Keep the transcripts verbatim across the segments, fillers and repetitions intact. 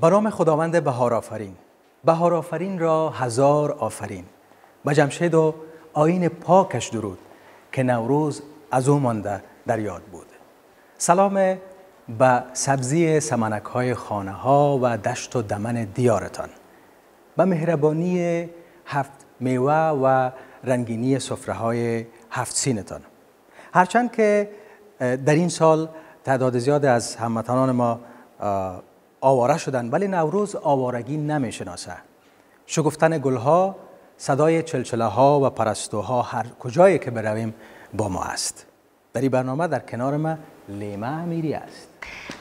به نام خداوند بهار آفرین. بهار آفرین را هزار آفرین، به جمشید و آیین پاکش درود، که نوروز از او مانده در یاد بود. سلام به سبزی سمنک های خانه ها و دشت و دمن دیارتان، به مهربانی هفت میوه و رنگینی سفره های هفت سینتان. هرچند که در این سال تعداد زیاد از هموطنان ما آواره شدند، ولی نوروز آوارگی نمی شناسه. شگفتن گلها، صدای چلچله ها و پرستوها هر کجایی که برویم با ما است. در این برنامه در کنار ما لیما امیری است.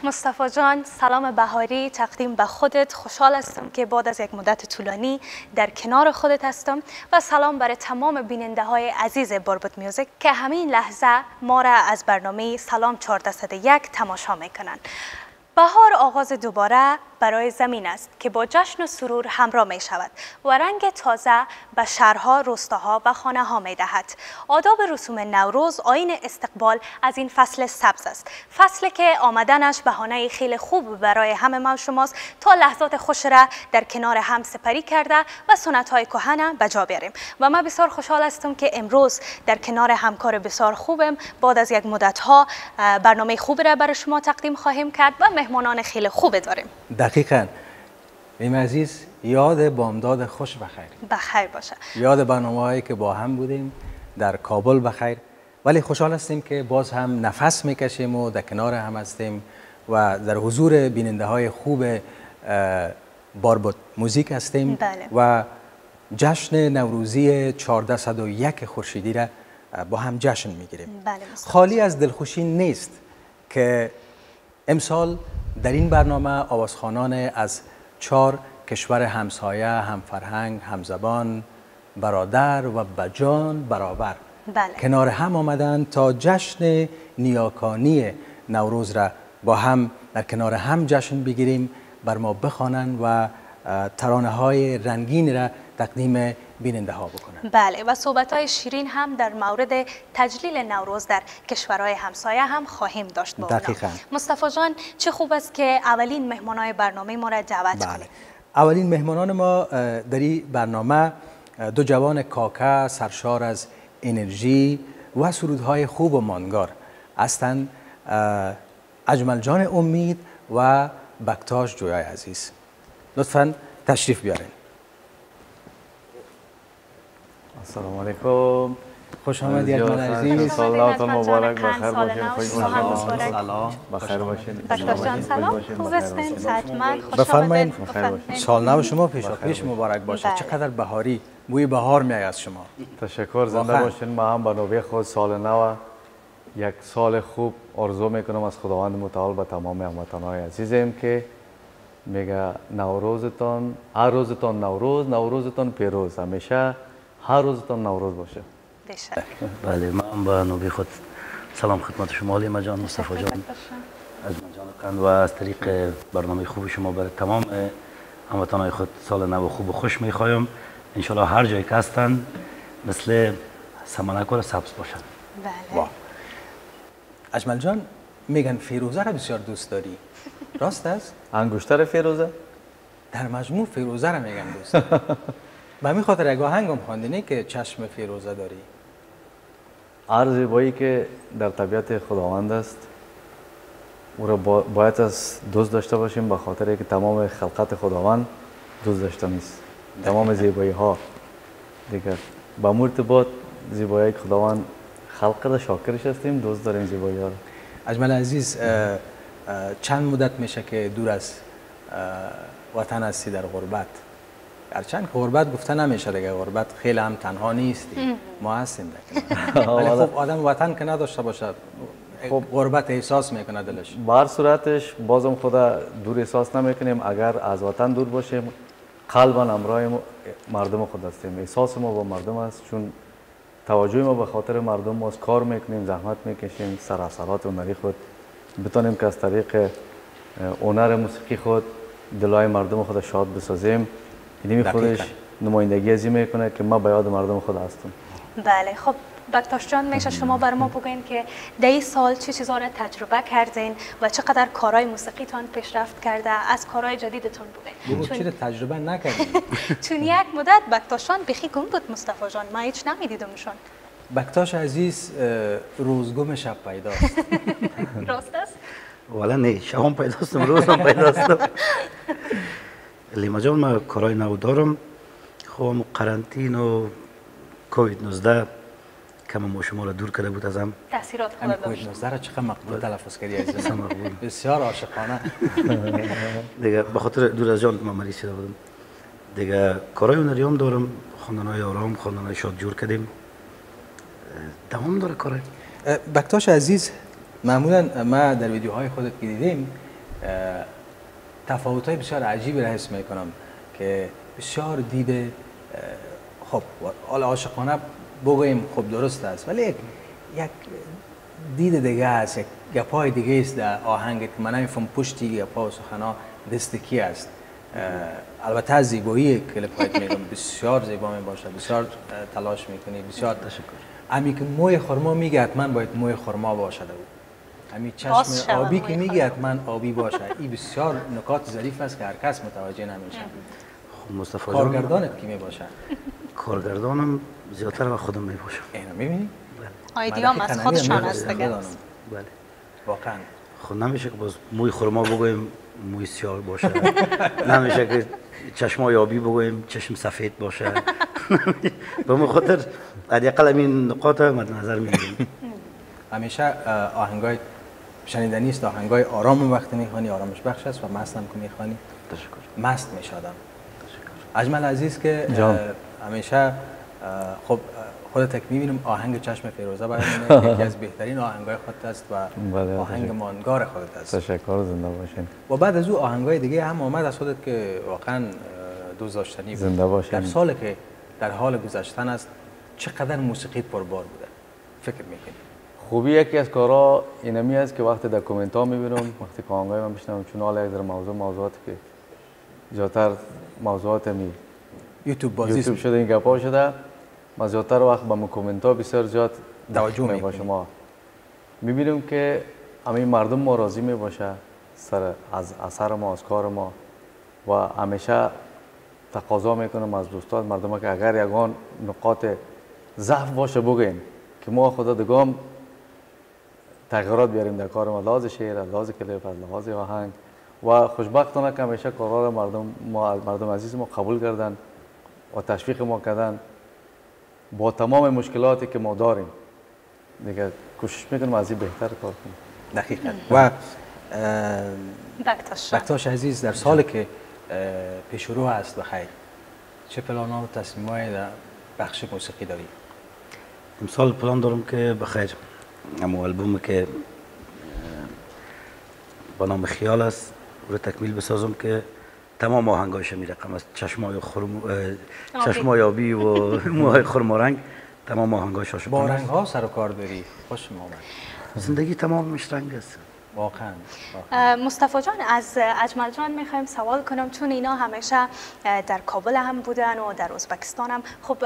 مصطفی جان، سلام بهاری تقدیم به خودت. خوشحال هستم که بعد از یک مدت طولانی در کنار خودت هستم و سلام برای تمام بیننده های عزیز باربود میوزیک که همین لحظه ما را از برنامه سلام چهارده صد و یک تماشا میکنند. بهار آغاز دوباره برای زمین است که با جشن و سرور همراه می شود و رنگ تازه به شهرها، روستاها و خانه ها می دهد. آداب رسوم نوروز آیین استقبال از این فصل سبز است، فصلی که آمدنش بهانه خیلی خوب برای همه ما شماست تا لحظات خوش را در کنار هم سپری کرده و سنت های کهن به جا بیاریم. و من بسیار خوشحال هستم که امروز در کنار همکار بسیار خوبم بعد از یک مدت ها برنامه خوب را برای شما تقدیم خواهیم کرد و مهمانان خیلی خوب داریم. دقیقاً. ایم عزیز، یاد بامداد خوش بخیر. بخیر باشه. یاد برنامه‌هایی که با هم بودیم در کابل بخیر. ولی خوشحال هستیم که باز هم نفس میکشیم و در کنار هم هستیم و در حضور بیننده های خوب باربود موزیک هستیم. بله. و جشن نوروزی چهارده صد و یک خورشیدی را با هم جشن میگیریم. بله. خالی از دلخوشی نیست که امسال در این برنامه آوازخوانان از چهار کشور همسایه، همفرهنگ، همزبان، برادر و بجان برابر بله. کنار هم آمدند تا جشن نیاکانی نوروز را با هم در کنار هم جشن بگیریم، بر ما بخوانند و ترانه های رنگین را تقدیم بیننده ها بکنن. بله، و صحبت های شیرین هم در مورد تجلیل نوروز در کشورهای همسایه هم خواهیم داشت با اونا. دقیقاً. مصطفی جان، چه خوب است که اولین مهمانای برنامه ما را دعوت بله. کنید. اولین مهمانان ما در این برنامه دو جوان کاکه سرشار از انرژی و سرودهای خوب و ماندگار هستند، اجمل جان امید و بکتاش جویای عزیز. لطفاً تشریف بیارین. السلام علیکم. خوش آمدید یکمن عزیز. سالاتون مبارک بخیر باشید. سلام. بخیر باشید. باشید. سلام. خوب هستین؟ سلامت. خوش آمدید. سال نو شما پیشا پیش مبارک باشه. چقدر بهاری، بوی بهار میاد از شما. تشکر. زنده باشین. ما هم به نوبه خود سال نو یک سال خوب آرزو میکنم از خداوند متعال به تمام هموطنان عزیزم که میگه نوروزتون، هر روزتون نوروز، نوروزتون پیروز، همیشه هر روزتان نوروز باشه. بله، من با نوبه خود سلام خدمت شما لیما جان، مصطفی جان، از من جان قند و از طریق برنامه خوب شما برای تمام هموطنان خود سال نو خوب و خوش میخوایم. انشالله هر جایی که هستن مثل سمنک و سبز باشن. بله. اجمل جان، میگن فیروزه را بسیار دوست داری، راست است؟ انگشتر فیروزه؟ در مجموع فیروزه را میگن دوست داری. به همین خاطر یک آهنگم خواندینی که چشم فیروزه داری. هر زیبایی که در طبیعت خداوند است او را باید از دوست داشته باشیم، به خاطر که تمام خلقت خداوند دوست داشته نیست. تمام زیبایی ها دیگر با مرتبط زیبایی خداوند خلق را شاکرش هستیم، دوست داریم زیبایی ها را. اجمل عزیز، چند مدت میشه که دور از وطن هستی، در غربت؟ هرچند غربت گفته نمیشه دیگه، غربت خیلی هم تنها نیستی، ما هستیم دیگه. ولی خب آدم وطن که نداشته باشه خب غربت احساس میکنه دلش. به هر صورتش بازم خدا دور احساس نمیکنیم، اگر از وطن دور باشیم قلبا همراه مردم خود هستیم. احساس ما با مردم است، چون توجه ما به خاطر مردم ماست. کار میکنیم، زحمت میکشیم سر اثرات هنری خود بتونیم که از طریق هنر موسیقی خود دلای مردم خود شاد بسازیم. اینمی خودش نمایندگی ازی میکنه که ما به یاد مردم خود هستم. بله خب بکتاش جان میشه شما بر ما بگین که ده سال چه چیزها را تجربه کردین و چقدر کارهای موسیقیتان پیشرفت کرده از کارهای جدیدتون بگین چون چرا تجربه نکردین چون یک مدت بکتاش جان بخی گم بود مصطفی جان ما هیچ نمیدیدمشون بکتاش عزیز روزگم شب پیداست راست است والا نه شبم پیداستم روزم پیداستم لیما جان ما کارهای نو دارم خب قرنطین و کووید نوزده کم ما شما را دور کرده بود ازم تاثیرات خدا داشت کووید نوزده را چقدر مقبول تلفظ کردی عزیزم مقبول بسیار عاشقانه دیگه به خاطر دور از جان من مریض شده بودم دیگه کارهای هنریام دارم خواندنهای آرام خواندنهای شاد جور کردیم دوام داره کارهای بکتاش عزیز معمولا ما در ویدیوهای خودت که دیدیم تفاوت‌های بسیار عجیبی را حس می‌کنم که بسیار دید خب حالا عاشقانه بگویم خب درست است ولی یک دید دیگه است یک گپای دیگه است در آهنگ که من نمی‌فهم پشتی گپا و سخنا دست کی است البته از زیبایی کلیپ‌هایت میگم بسیار زیبا میباشد بسیار تلاش میکنی بسیار تشکر امی که موی خرما میگه حتما باید موی خرما باشده بود امی چشم آبی که میگه حتما آبی باشه این بسیار نکات ظریف است که هر کس متوجه نمیشه خب مصطفی جان کارگردانت کی میباشه کارگردانم زیاتر و خودم میباشم اینو میبینی آیدیام از خودشان است بله واقعا خود نمیشه که باز موی خرما بگویم موی سیاه باشه نمیشه که چشم آبی بگویم چشم سفید باشه به مخاطر حداقل این نقاط مد نظر می‌گیریم همیشه آهنگای شنیدنی است آهنگای آرام وقتی میخوانی آرامش بخش است و مستم که میخوانی تشکر مست میشادم تشکر اجمل عزیز که همیشه خب خودت تک میبینم آهنگ چشم فیروزه برای یکی از بهترین آهنگای خودت است و آهنگ ماندگار خودت است تشکر زنده باشین و بعد از او آهنگای دیگه هم آمد از خودت که واقعا دوست داشتنی بود زنده باشین در سالی که در حال گذشتن است چقدر موسیقیت پربار بوده فکر میکنی خوبی یکی از کارا اینمی است که وقتی در کامنت ها میبینم وقتی کامنت من میشنم چون حالا یک در موضوع موضوعاتی که زیادتر موضوعات می یوتیوب بازی شده این گپا شده ما زیادتر وقت با کامنت ها بسیار زیاد توجه میباشم میبینم که همین مردم ما راضی میباشه سر از اثر ما از کار ما و همیشه تقاضا میکنم از دوستان مردم که اگر یگان نقاط ضعف باشه بگین که ما خدا دگام تغییرات بیاریم در کار ما لحاظ شعر، لحاظ کلیپ، لحاظ آهنگ و خوشبختانه که همیشه کارا مردم ما مردم عزیز ما قبول کردن و تشویق ما کردن با تمام مشکلاتی که ما داریم دیگه کوشش میکنم از این بهتر کار کنیم دقیقاً و بکتاش بکتاش عزیز در سالی که پیش رو است بخیر چه پلان ها و تصمیم های در بخش موسیقی داری؟ امسال پلان دارم که بخیر اما آلبومی که با نام خیال است رو تکمیل بسازم که تمام آهنگاش می رقم از چشمای خرم چشمای آبی و موهای خرم رنگ تمام آهنگاش هاشو با رنگ ها سر و کار داری خوش می آمد زندگی تمامش رنگ است واقعا مصطفی جان از اجمل جان میخوایم سوال کنم چون اینا همیشه در کابل هم بودن و در ازبکستان هم خب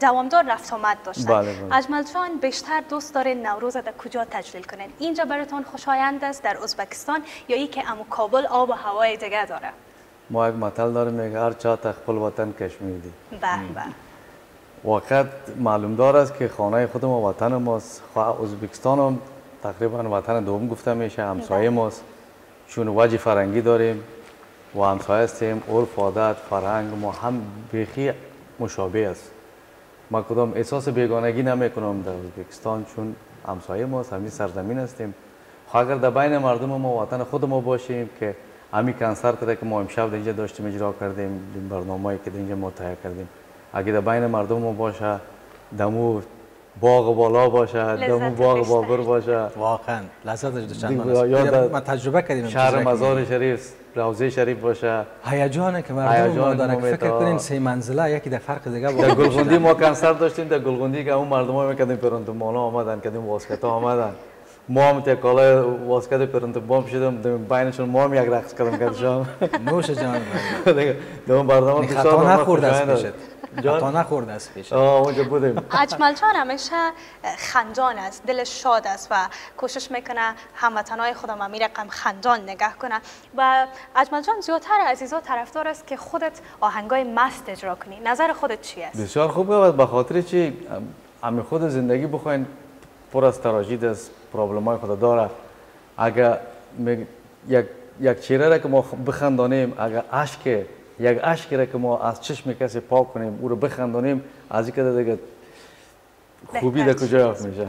دوامدار رفت آمد داشتن بله بله. اجمل جان بیشتر دوست دارین نوروز در کجا تجلیل کنین اینجا براتون خوشایند است در ازبکستان یا ای که امو کابل آب و هوای دیگه داره ما یک مثل داریم میگه هر چا تخپل وطن کش میدی به به واقعا معلوم دار است که خانه خود ما وطن ماست ازبکستان هم تقریبا وطن دوم گفته میشه همسایه ماست چون وجه فرنگی داریم و همسایه هستیم عرف عادت فرهنگ ما هم بیخی مشابه است ما کدام احساس بیگانگی نمیکنم در ازبکستان چون همسایه ماست همین سرزمین هستیم اگر در بین مردم ما وطن خود ما باشیم که همین کنسرت که ما امشب در اینجا داشتیم اجرا کردیم برنامه‌ای که در اینجا ما تهیه کردیم اگه در بین مردم ما باشه دمو باغ بالا باشه دمو باغ بابر باشه واقعا لذتش دوشنبه ما تجربه کردیم شهر مزار شریف روضه شریف باشه هیجانه که مردم دارن فکر کنین سه منزله یکی در فرق دیگه بود در گلگوندی ما کنسرت داشتیم در گلگوندی که اون مردما میکردن پرنتمالا آمدن کردیم واسکتا آمدن ما هم تا کالای واسکت پرنتمام شدم بینشون ما هم یک رقص کردم کردشام نوش جان دیگه دوم بردم خطا نخورد است تا نخورده است پیش. آه اونجا بودیم. اجمل جان همیشه خندان است، دلش شاد است و کوشش میکنه هموطنای خودم هم میرقم خندان نگه کنه. و اجمل جان زیادتر عزیزا طرفدار است که خودت آهنگای مست اجرا کنی. نظر خودت چی است؟ بسیار خوبه و به خاطر چی همه خود زندگی بخواین پر از تراژدی است، پرابلمای خود داره. اگر یک یک چهره را که ما بخندانیم، اگر عشق یک عشقی را که ما از چشم کسی پاک کنیم او رو بخندانیم، از این که دیگه خوبی در کجا یافت میشه.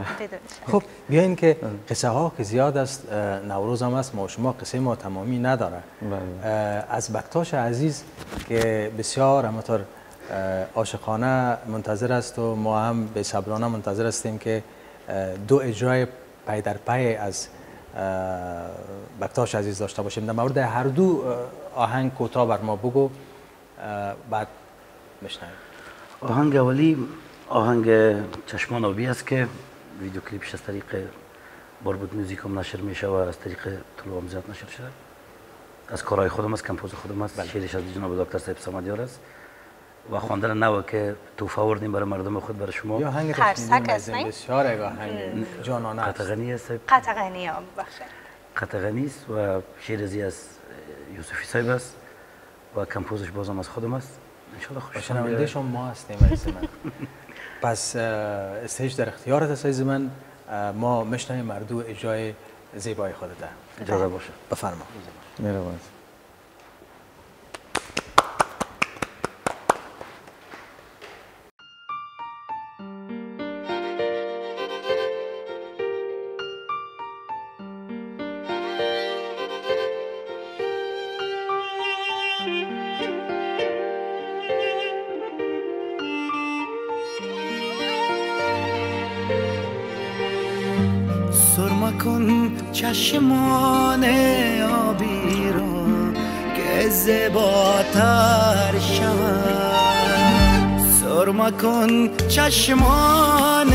خب بیاین که قصه ها که زیاد است، نوروز هم است، ما شما قصه ما تمامی نداره. از بکتاش عزیز که بسیار همطور عاشقانه منتظر است و ما هم به صبرانه منتظر هستیم که دو اجرای پای در پای از بکتاش عزیز داشته باشیم. در مورد هر دو آهنگ کوتاه بر ما بگو، بعد میشنویم. آهنگ اولی آهنگ چشمان آبی است که ویدیو کلیپش از طریق باربود میوزیک هم نشر میشه و از طریق طلوع هم زیاد نشر شده. از کارهای خودم است، کمپوز خودم است، شعرش از جناب دکتر صاحب سمدیار است و خواندن نو که توفه آوردیم برای مردم خود، برای شما. یا آهنگ خرسک است نه؟ بسیار آهنگ جانانه است. قطغنی است. قطغنی هم بخشید. قطغنی است و شعرزی از یوسفی صاحب است و کمپوزش بازم از خودم است. انشالله خوش آمدید. شنونده شما ما هستیم عزیز من. پس استیج در اختیارت است عزیز من، ما میشنویم مردو اجرای زیبای خودت. اجازه باشه. بفرما. مهربان. چشمان آبی را که زیباتر شود، سرما کن چشمان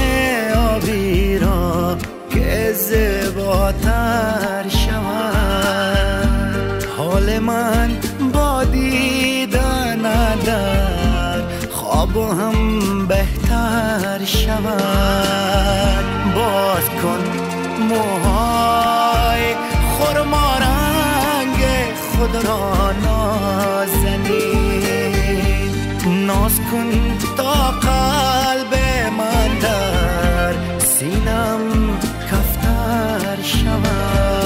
آبی را که زیباتر شود. حال من با دیدن در خواب هم بهتر شود. باز کن موهای خورما رنگ خود را نازنین، ناز کن تا قلب من در سینم کفتر شود.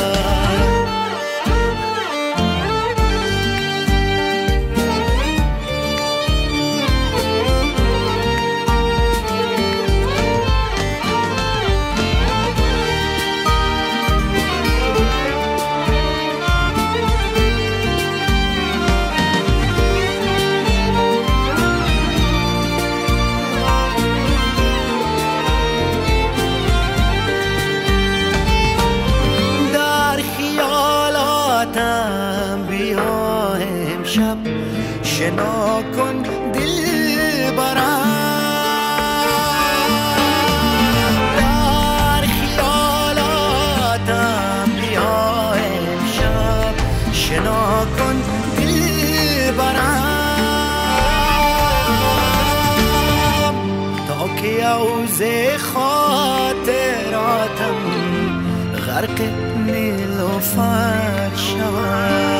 شنا کن دل برم در خیالاتم، بیا امشب شنا کن دل برم تا که عوض خاطراتم غرق نیلوفر شود.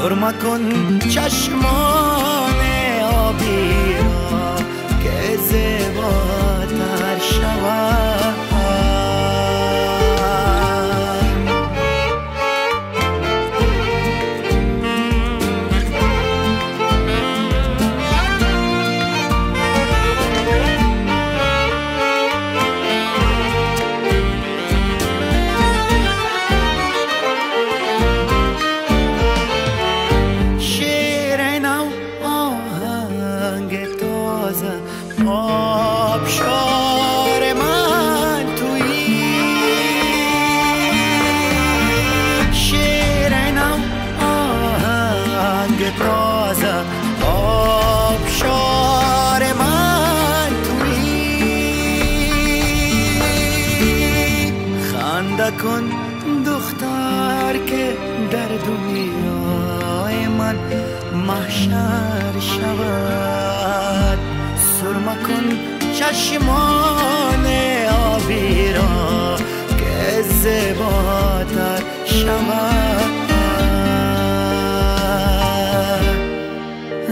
سرما کن چشمان آبی را که زیباتر شود. کن دختر که در دنیای من محشر شود، سرمه کن چشمان آبی را که زیباتر شود،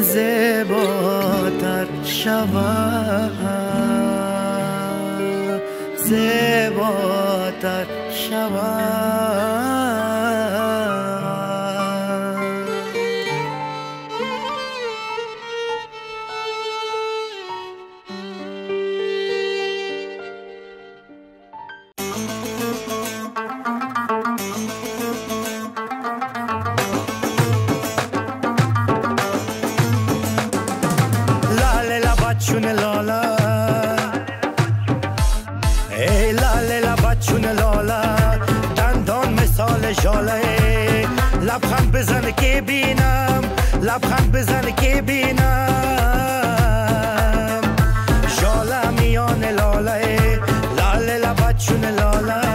زیباتر شود، زیباتر شود. لبخند بزن که بینم، لبخند بزن که بینم، جاله میان لاله، لاله لبت چون لاله.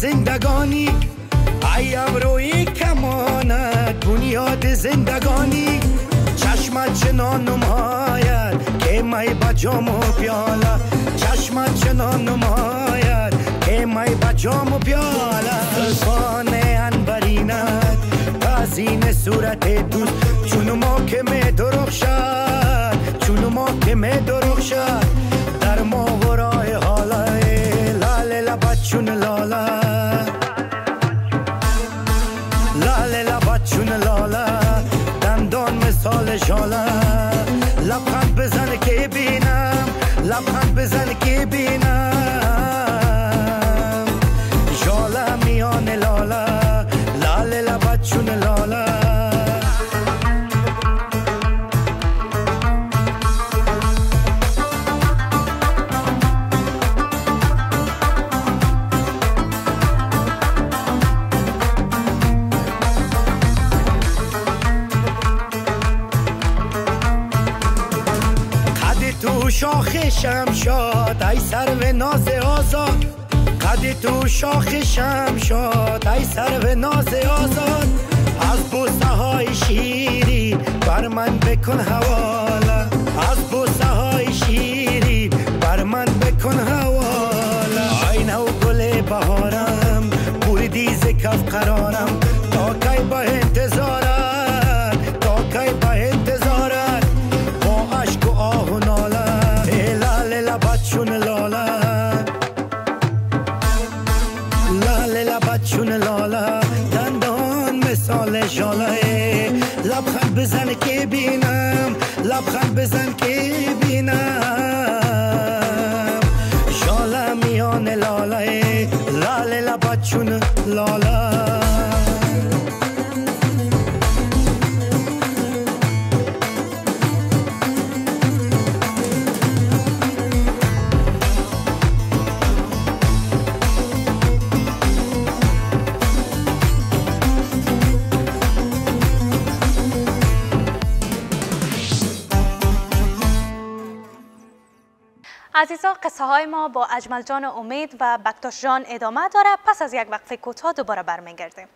زندگانی ای ابروی کمانت بنیاد زندگانی، چشمت چنان نماید که می بجام و پیاله، چشمت چنان نماید که می بجام و پیاله. زلفان انبرینت تازین صورت دوست، چون ما که می درخشد، چون ما که می درخشد، در ما ورای حاله لاله لبت چون لاله، سال جاله. لبخند بزن که بینم، لبخند بزن که بینم، جاله میان لاله، لاله لبت چون لاله. شاخ شمشاد ای سرو ناز آزاد، قد تو شاخ شمشاد ای سرو ناز آزاد، از بوسه های شیری بر من بکن حواله، از بوسه های شیری بر من بکن حواله. ای نو گل بهارم بویدی ز کف قرارم، تا کی به انتظارت، تا کی به انتظارت، با عشق و آه و ناله چون لالا، لاله لبت چون لالا، دندان مثال جاله. لبخند بزن که بینم، لبخند بزن که بینم، جاله میان لاله، لاله لبت چون لالا. عزیزان، قصه های ما با اجمل جان امید و بکتاش جان ادامه داره. پس از یک وقفه کوتاه دوباره برمیگردیم.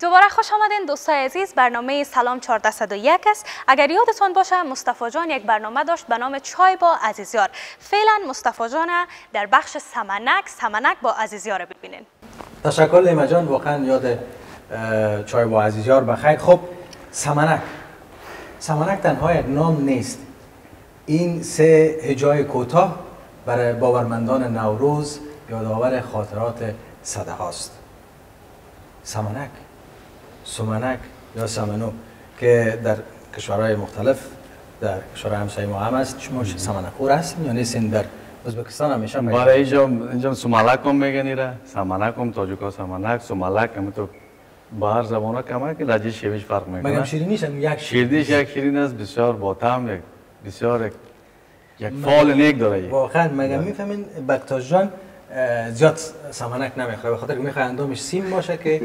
دوباره خوش آمدین دوستای عزیز. برنامه سلام چهارده صد و یک است. اگر یادتون باشه مصطفی جان یک برنامه داشت به نام چای با عزیزیار. فعلا مصطفی جان در بخش سمنک، سمنک با عزیزیار ببینین. تشکر لیما جان، واقعا یاد چای با عزیزیار بخیر. خب سمنک، سمنک تنها یک نام نیست. این سه هجای کوتاه برای باورمندان نوروز یادآور خاطرات صده هاست. سمنک، سمنک یا سمنو که در کشورهای مختلف در کشورهای همسایه ما هم است. شما سمنک خور هستین یا نیستین؟ در ازبکستان همیشه برای اینجا سمالک هم میگن، ایره سمنک هم، تاجوکا سمنک، سمالک، همینطور با هر زبان کمه که لحجه شیویش فرق میکنه. مگم شیرین نیست؟ یک شیردیش یک شیرین است، بسیار با طعم یک بسیار یک فال نیک داره. واقعا مگم میفهمین بکتاش جان زیاد سمنک نمیخوره، به خاطر که میخواه اندامش سیم باشه که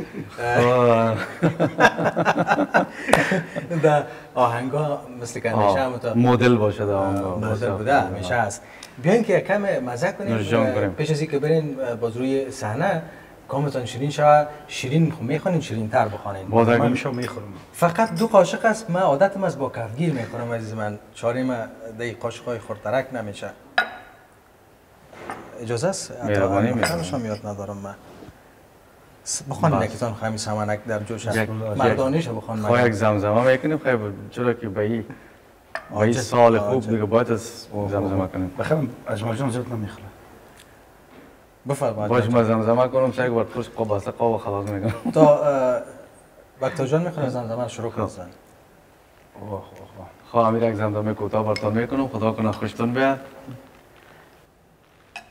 در آهنگا مثل که همیشه همونطور مدل باشه، در آهنگا مدل بوده همیشه هست. بیاین که کم مزه کنیم پیش از اینکه برین باز روی صحنه. کامتان شیرین شود، شیرین میخونین، شیرین تر بخونین. با دقیقه میخورم. فقط دو قاشق است، من عادتم از با کفگیر میخورم عزیز من، چاره من دقیق قاشقای خورترک نمیشه. اجازه است؟ مهربانی میخونم. یاد ندارم من. بخونین یکیتان خواهیم سمنک در جوش است. مردانیش بخونم. خواهی یک زمزمه میکنیم خواهی چرا که به این به این سال خوب دیگه باید از زمزمه کنیم. بخونم اجمال جان زیاد نمیخوره. بفرمایید. باش ما زمزمه کنم، سه بار پشت قاب است قاب خلاص میکنم. تا بکتا جان میخوام زمزمه شروع کنم. اوه خواه امیر یک زمزمه کوتاه براتون میکنم، خدا کنه خوشتون بیاد.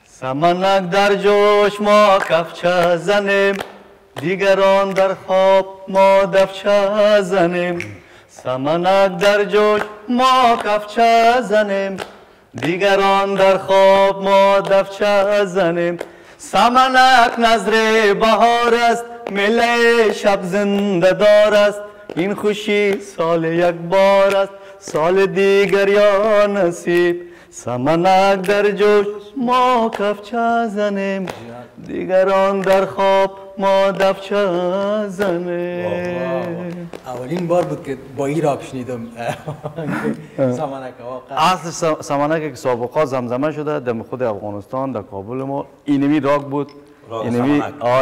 سمنک در جوش ما کفچه زنیم، دیگران در خواب ما دفچه زنیم. سمنک در جوش ما کفچه زنیم، دیگران در خواب ما دفچه زنیم. سمنک نظر بهار است، مله شب زنده دار است. این خوشی سال یک بار است، سال دیگر یا نصیب. سمنک در جوش ما کفچه زنیم، دیگران در خواب ما دفچه زنیم. اولین بار بود که با این راب شنیدم سمنک. اصل سمنک که سابقا زمزمه شده در خود افغانستان در کابل ما اینمی راگ بود،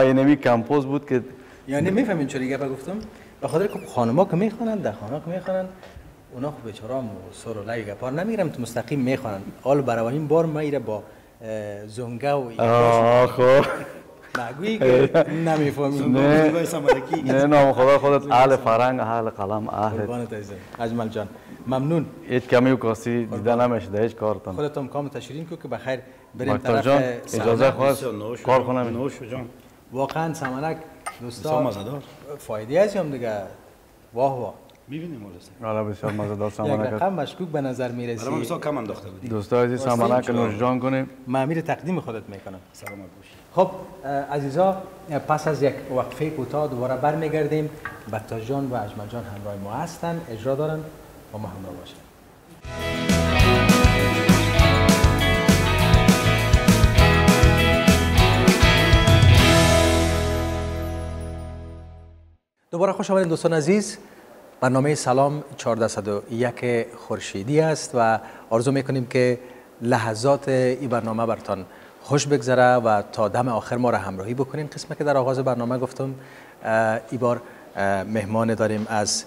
اینمی کمپوز بود که یعنی میفهمین چرا گپ گفتم؟ به خاطر که خانما که میخوانند در خانه که میخوانند اونا خب بیچاره‌ام و سر و لای گپار نمیگیرم، تو مستقیم میخوانند. حال برای اولین بار ما ایره با زنگه و ایره خب نگویی که نمیفهمیم. نه نه خدا خودت اهل فرهنگ، اهل قلم، اهل قربانت عزیزم اجمل جان، ممنون. هیچ کمی و کاسی دیده نمیشده هیچ کارتان. خودتون کام تشیرین کو که بخیر بریم طرف اجازه خواست کار کنم. نوش جان واقعا سمنک دوستا فایده ازی هم دیگه. واه واه می‌بینیم اول است. بسیار مزه‌دار سمنک. یک رقم مشکوک به نظر می‌رسید. برای ما کم انداخته بودی. دوستا عزیز سمنک نوش جان کنیم. من امیر تقدیم خودت میکنم. سلام علیکم. خب عزیزا پس از یک وقفه کوتاه دوباره برمیگردیم. بکتاش جان و اجمل جان همراه ما هستند، اجرا دارند، با ما همراه باشند. دوباره خوش آمدید دوستان عزیز. برنامه سلام چهارده صد و یک خورشیدی است و آرزو میکنیم که لحظات این برنامه براتون خوش بگذره و تا دم آخر ما را همراهی بکنیم. قسمه که در آغاز برنامه گفتم این بار مهمان داریم از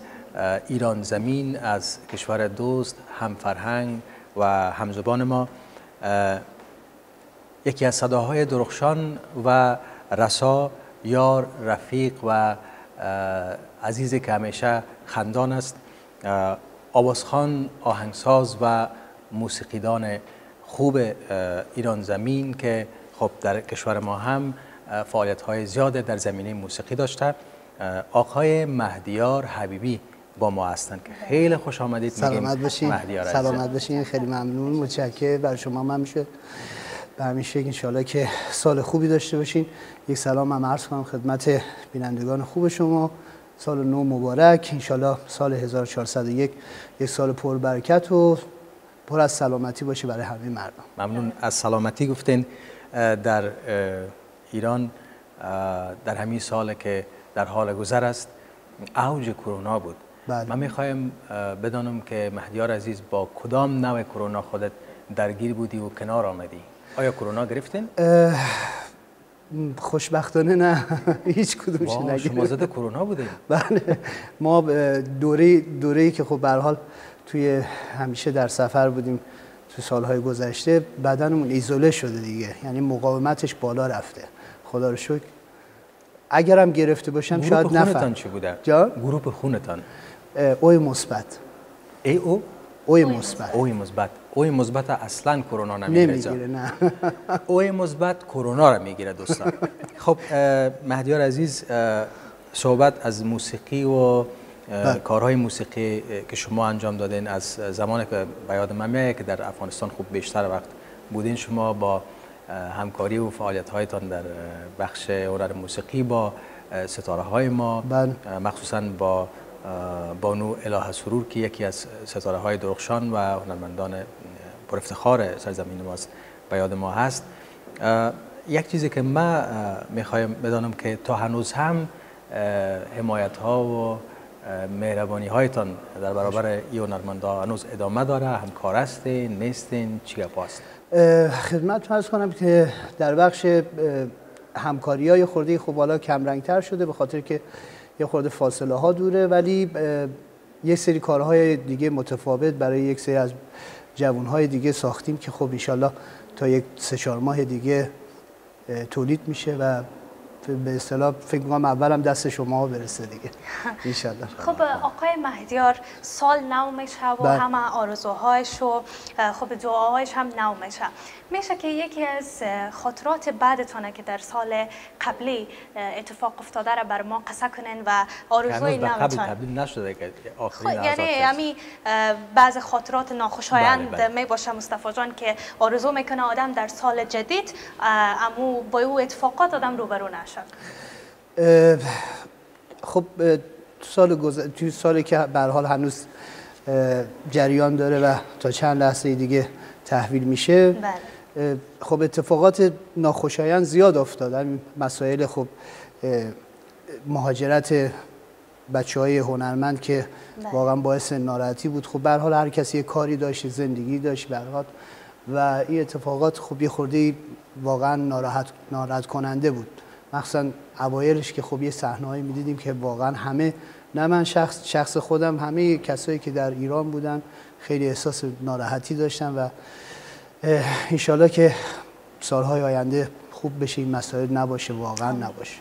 ایران زمین، از کشور دوست، هم فرهنگ و همزبان ما، یکی از صداهای درخشان و رسا، یار، رفیق و عزیزی که همیشه خندان است، آوازخوان، آهنگساز و موسیقیدان خوب ایران زمین که خب در کشور ما هم فعالیت‌های زیاد در زمینه موسیقی داشته. آقای مهدیار حبیبی با ما هستند که خیلی خوش آمدید. سلامت باشین. سلامت باشین. خیلی ممنون، متشکرم. برای شما من میشه به همین شکل انشالله که سال خوبی داشته باشین. یک سلام هم عرض کنم خدمت بینندگان خوب شما. سال نو مبارک، انشالله سال هزار و چهارصد و یک یک سال پر برکت و پر از سلامتی باشه برای همه مردم. ممنون. از سلامتی گفتین. در ایران در همین سال که در حال گذر است اوج کرونا بود. بله. من میخوایم بدانم که مهدیار عزیز با کدام نوع کرونا خودت درگیر بودی و کنار آمدی؟ آیا کرونا گرفتین؟ خوشبختانه نه، هیچ کدومش نگرفت. شما زده کرونا بودین؟ بله. ما دوره دوره‌ای که خب به هر حال توی همیشه در سفر بودیم تو سالهای گذشته، بدنمون ایزوله شده دیگه، یعنی مقاومتش بالا رفته خدا رو شکر. اگرم گرفته باشم شاید نفهم. گروه خونتان چی بوده؟ جا؟ گروه خونتان اوی مثبت. ای او؟ اوی مثبت. اوی مثبت. اوی مثبت اصلا کرونا نمیگیره. نمیگیره نه. اوی مثبت کرونا رو میگیره دوستان. خب مهدیار عزیز صحبت از موسیقی و کارهای موسیقی که شما انجام دادین از زمانی که به یاد من میاد که در افغانستان خوب بیشتر وقت بودین، شما با همکاری و فعالیت‌هایتان در بخش هنر موسیقی با ستاره‌های ما مخصوصاً با بانو اله سرور که یکی از ستاره‌های درخشان و هنرمندان پرافتخار سرزمین ماست به یاد ما هست. یک چیزی که من میخوایم بدانم که تا هنوز هم حمایت‌ها و مهربانی هایتان در برابر این هنرمندا هنوز ادامه داره؟ همکار هستین، نیستین، چی گپ هست؟ خدمتتون عرض کنم که در بخش همکاری های خورده خب حالا کم رنگ تر شده به خاطر که یه خورده فاصله ها دوره، ولی یک سری کارهای دیگه متفاوت برای یک سری از جوانهای دیگه ساختیم که خب انشالله تا یک سه چهار ماه دیگه تولید میشه و به اصطلاح فکر می‌کنم اولم دست شما برسه دیگه ان شاء الله. خب آقای مهدیار سال نو میشه و همه آرزوهایش و خب دعاهایش هم نو میشه. میشه که یکی از خاطرات بعدتونه که در سال قبلی اتفاق افتاده را بر ما قصه کنین و آرزوی نوتون تبدیل نشده که آخرین یعنی همین بعض خاطرات ناخوشایند می باشه مصطفی جان که آرزو میکنه آدم در سال جدید امو با او اتفاقات آدم روبرو نشه. خب سال گذشته توی سالی که به هر حال هنوز جریان داره و تا چند لحظه دیگه تحویل میشه بله. خب اتفاقات ناخوشایند زیاد افتادن، مسائل خب مهاجرت بچه‌های هنرمند که بله. واقعا باعث ناراحتی بود. خب به هر حال هر کسی یه کاری داشت، زندگی داشت به هر حال و این اتفاقات خب یه خورده واقعا ناراحت ناراحت کننده بود، مخصوصا اوایلش که خب یه صحنه‌ای می‌دیدیم که واقعا همه نه من شخص شخص خودم همه کسایی که در ایران بودن خیلی احساس ناراحتی داشتن و انشالله که سالهای آینده خوب بشه، این مسائل نباشه، واقعا نباشه.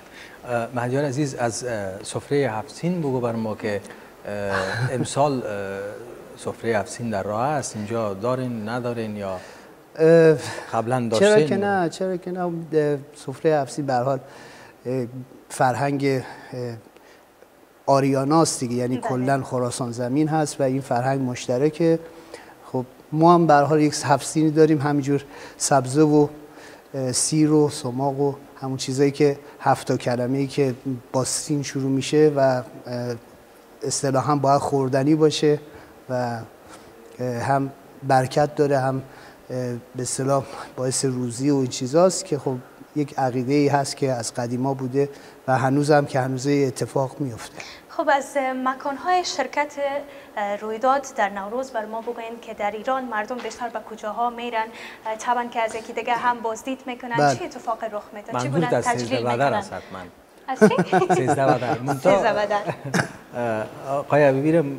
مهدیار عزیز از سفره هفت‌سین بگو بر ما که امسال سفره هفت‌سین در راه است، اینجا دارین ندارین یا قبلا داشتین؟ چرا که نه، چرا که نه. سفره هفت‌سین به هر حال فرهنگ آریاناست دیگه، یعنی کلا خراسان زمین هست و این فرهنگ مشترکه. خب ما هم به هر حال یک هفت‌سینی داریم، همینجور سبزه و سیر و سماق و همون چیزایی که هفت کلمه‌ای که با سین شروع میشه و اصطلاحا باید خوردنی باشه و هم برکت داره هم به اصطلاح باعث روزی و این چیزاست که خب یک عقیده ای هست که از قدیما بوده و هنوز هم که هنوز اتفاق میفته. خب از مکان‌های شرکت رویداد در نوروز بر ما بگوین که در ایران مردم بیشتر به کجاها میرن؟ طبعا که از یکی دیگه هم بازدید میکنن بل. چی اتفاق رخ میده؟ چی گونه تجلیل میکنن؟ از چی؟ سیزده بدر سیزده بدر آقای حبیبی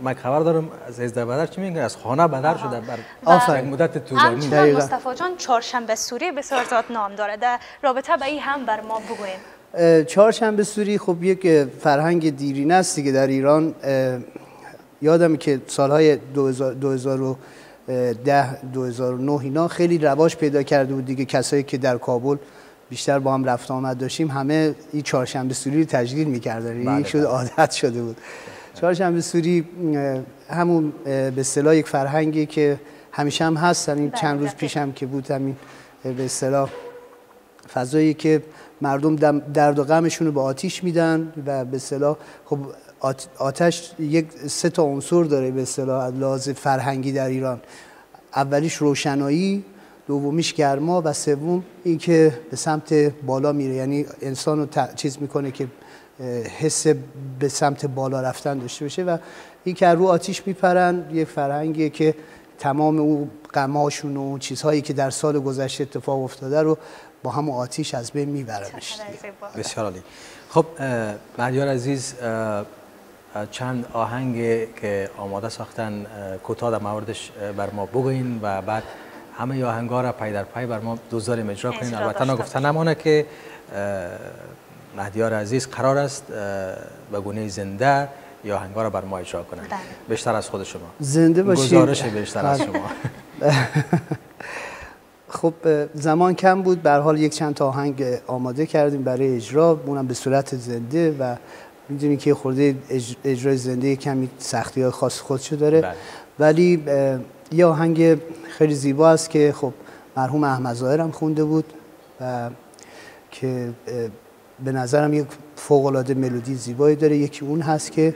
من خبر دارم سیزده بدر چی میگن؟ از خانه بدر شده بر آفرین مدت طولانی. همچنان مصطفی جان چهارشنبه سوری بسیار زیاد نام داره، در رابطه به این هم بر ما بگوین. چهارشنبه سوری خب یک فرهنگ دیرینه است دیگه در ایران. یادم که سالهای دو هزار و ده دو هزار و نه اینا خیلی رواج پیدا کرده بود دیگه، کسایی که در کابل بیشتر با هم رفت آمد داشتیم همه این چهارشنبه سوری رو تجلیل می‌کردن، این شده عادت شده بود. چهارشنبه سوری همون به اصطلاح یک فرهنگی که همیشه هم هست، این چند روز پیش هم که بود همین به اصطلاح فضایی که مردم درد و غمشون رو به آتیش میدن و به اصطلاح خب آتش یک سه تا عنصر داره به اصطلاح لحاظ فرهنگی در ایران، اولیش روشنایی، دومیش گرما و سوم این که به سمت بالا میره، یعنی انسان رو چیز میکنه که حس به سمت بالا رفتن داشته باشه و این که رو آتیش میپرن یه فرهنگیه که تمام او غماشون و چیزهایی که در سال گذشته اتفاق افتاده رو با هم آتیش از بین میبرنش. بسیار عالی. خب مهدیار عزیز چند آهنگ که آماده ساختن کوتاه در موردش بر ما بگوین و بعد همه آهنگا را پای در پای بر ما دوزاریم اجرا کنین. البته نگفته نمانه که مهدیار عزیز قرار است به گونه زنده یا آهنگا را بر ما اجرا کنن. بیشتر از خود شما. زنده باشید. گزارش بیشتر از شما. خب زمان کم بود، به هر حال یک چند تا آهنگ آماده کردیم برای اجرا، اونم به صورت زنده و میدونی که خورده اجرای زنده کمی سختی‌های خاص خودشو داره بله. ولی یه آهنگ خیلی زیبا است که خب مرحوم احمد ظاهر هم خونده بود و که به نظرم یک فوق‌العاده ملودی زیبایی داره. یکی اون هست که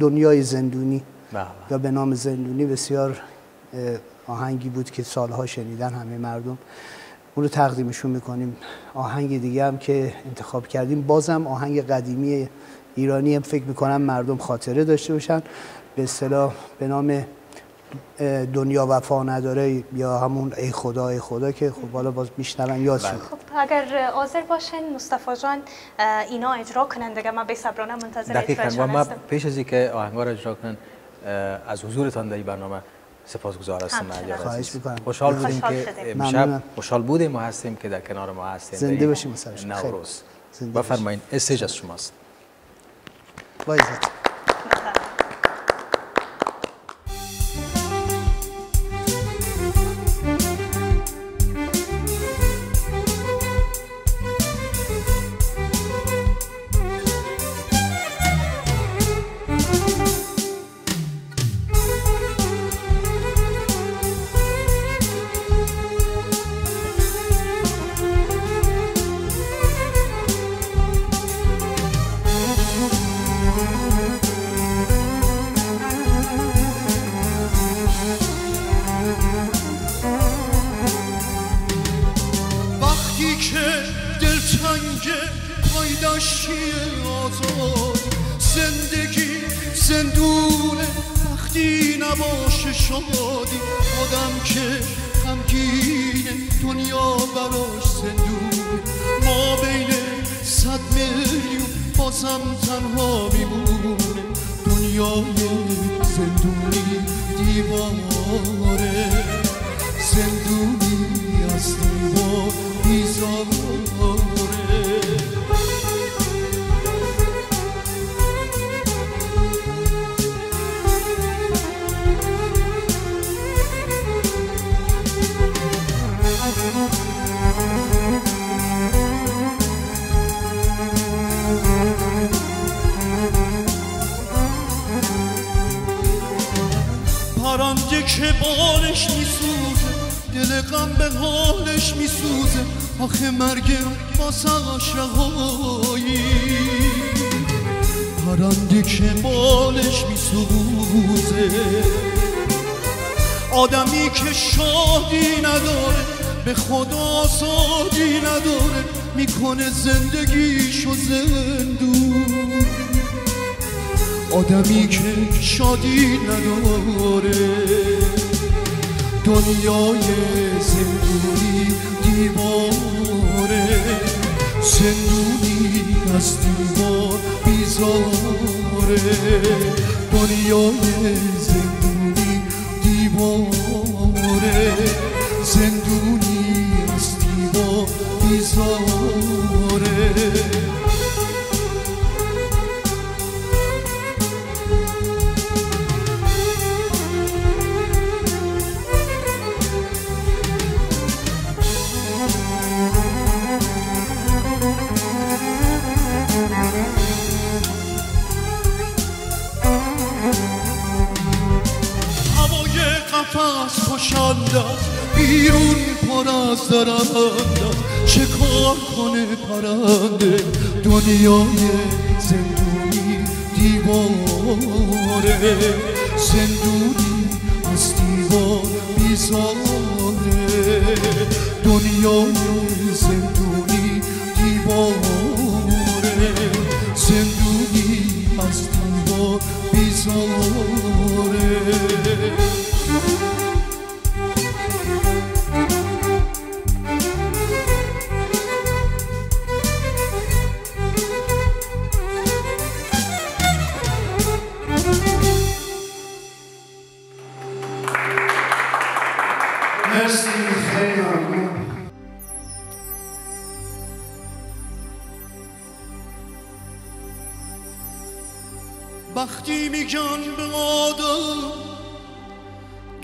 دنیای زندونی بله. یا به نام زندونی بسیار آهنگی بود که سالها شنیدن همه مردم، اون رو تقدیمشون میکنیم. آهنگ دیگه هم که انتخاب کردیم بازم آهنگ قدیمی ایرانی هم فکر میکنم مردم خاطره داشته باشن، به اصطلاح به نام دنیا وفا نداره یا همون ای خدا ای خدا که خب حالا باز میشنون یادشون. خب اگر آذر باشین مصطفی جان اینا اجرا کنن دیگه، من بی‌صبرانه منتظر اجراشون هستم. پیش از اینکه آهنگا رو اجرا کنن از حضورتان در این برنامه سپاسگزار هستم. خوشحال بودیم که امشب خوشحال بودیم و هستیم که در کنار ما هستیم. زنده باشیم مثلا نوروز. بفرمایید استیج از شماست. با عزت.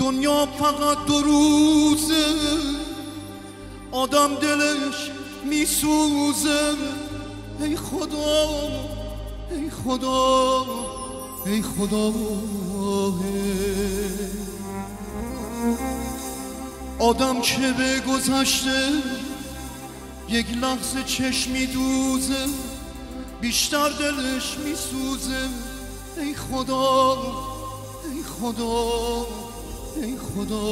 دنیا فقط دو روزه، آدم دلش میسوزه. ای خدا ای خدا ای خدا، آدم که به گذشته یک لحظه چشمی دوزه، بیشتر دلش میسوزه. ای خدا ای خدا ای خدا.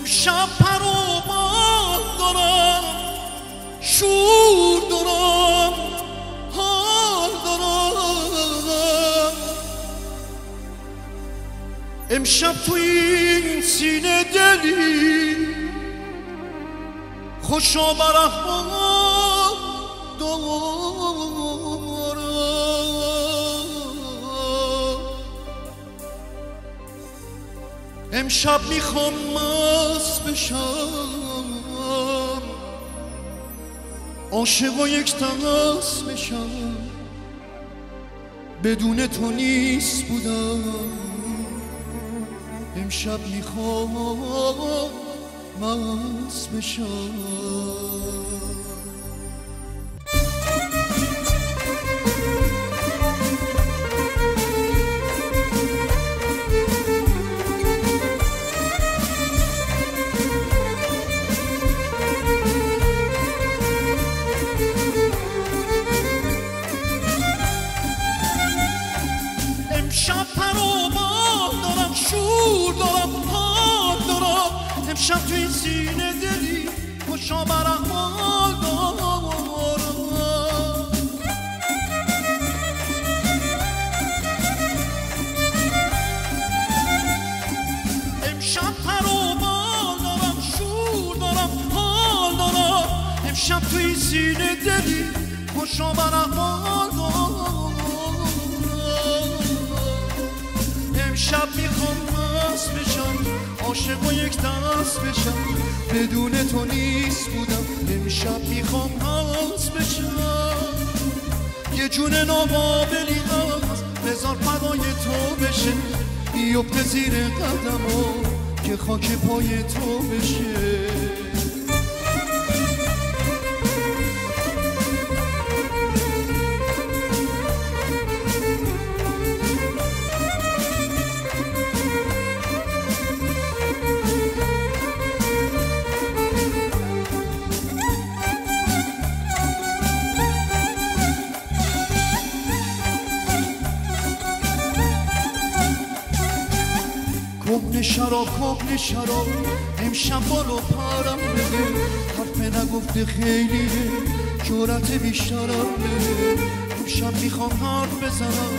امشب پروبان دارم، شور دارم، حال دارم. امشب تو این سینه دلی خوشا برهمان دارم. امشب میخوام مست بشم، عاشق و یک تناس بشم، بدون تو نیست بودم. امشب میخوام مست بشم. امشب تو این سینه دلی خوشا برهمان دارم. امشب پروبال دارم، شور دارم، حال دارم. امشب تو این سینه دلی خوشا برهمان دارم. امشب میخوام مست بشم، عاشق و یک دست بشم، بدون تو نیست بودم. امشب میخوام هست بشم، یه جون نابابلی هست، بذار فدای تو بشه، بیفته زیر قدما که خاک پای تو بشه. شراب کهنه شراب امشب بالو پارم بده، حرف نگفته خیلیه، جرأت بیشترم بده. امشب میخوام حرف بزنم،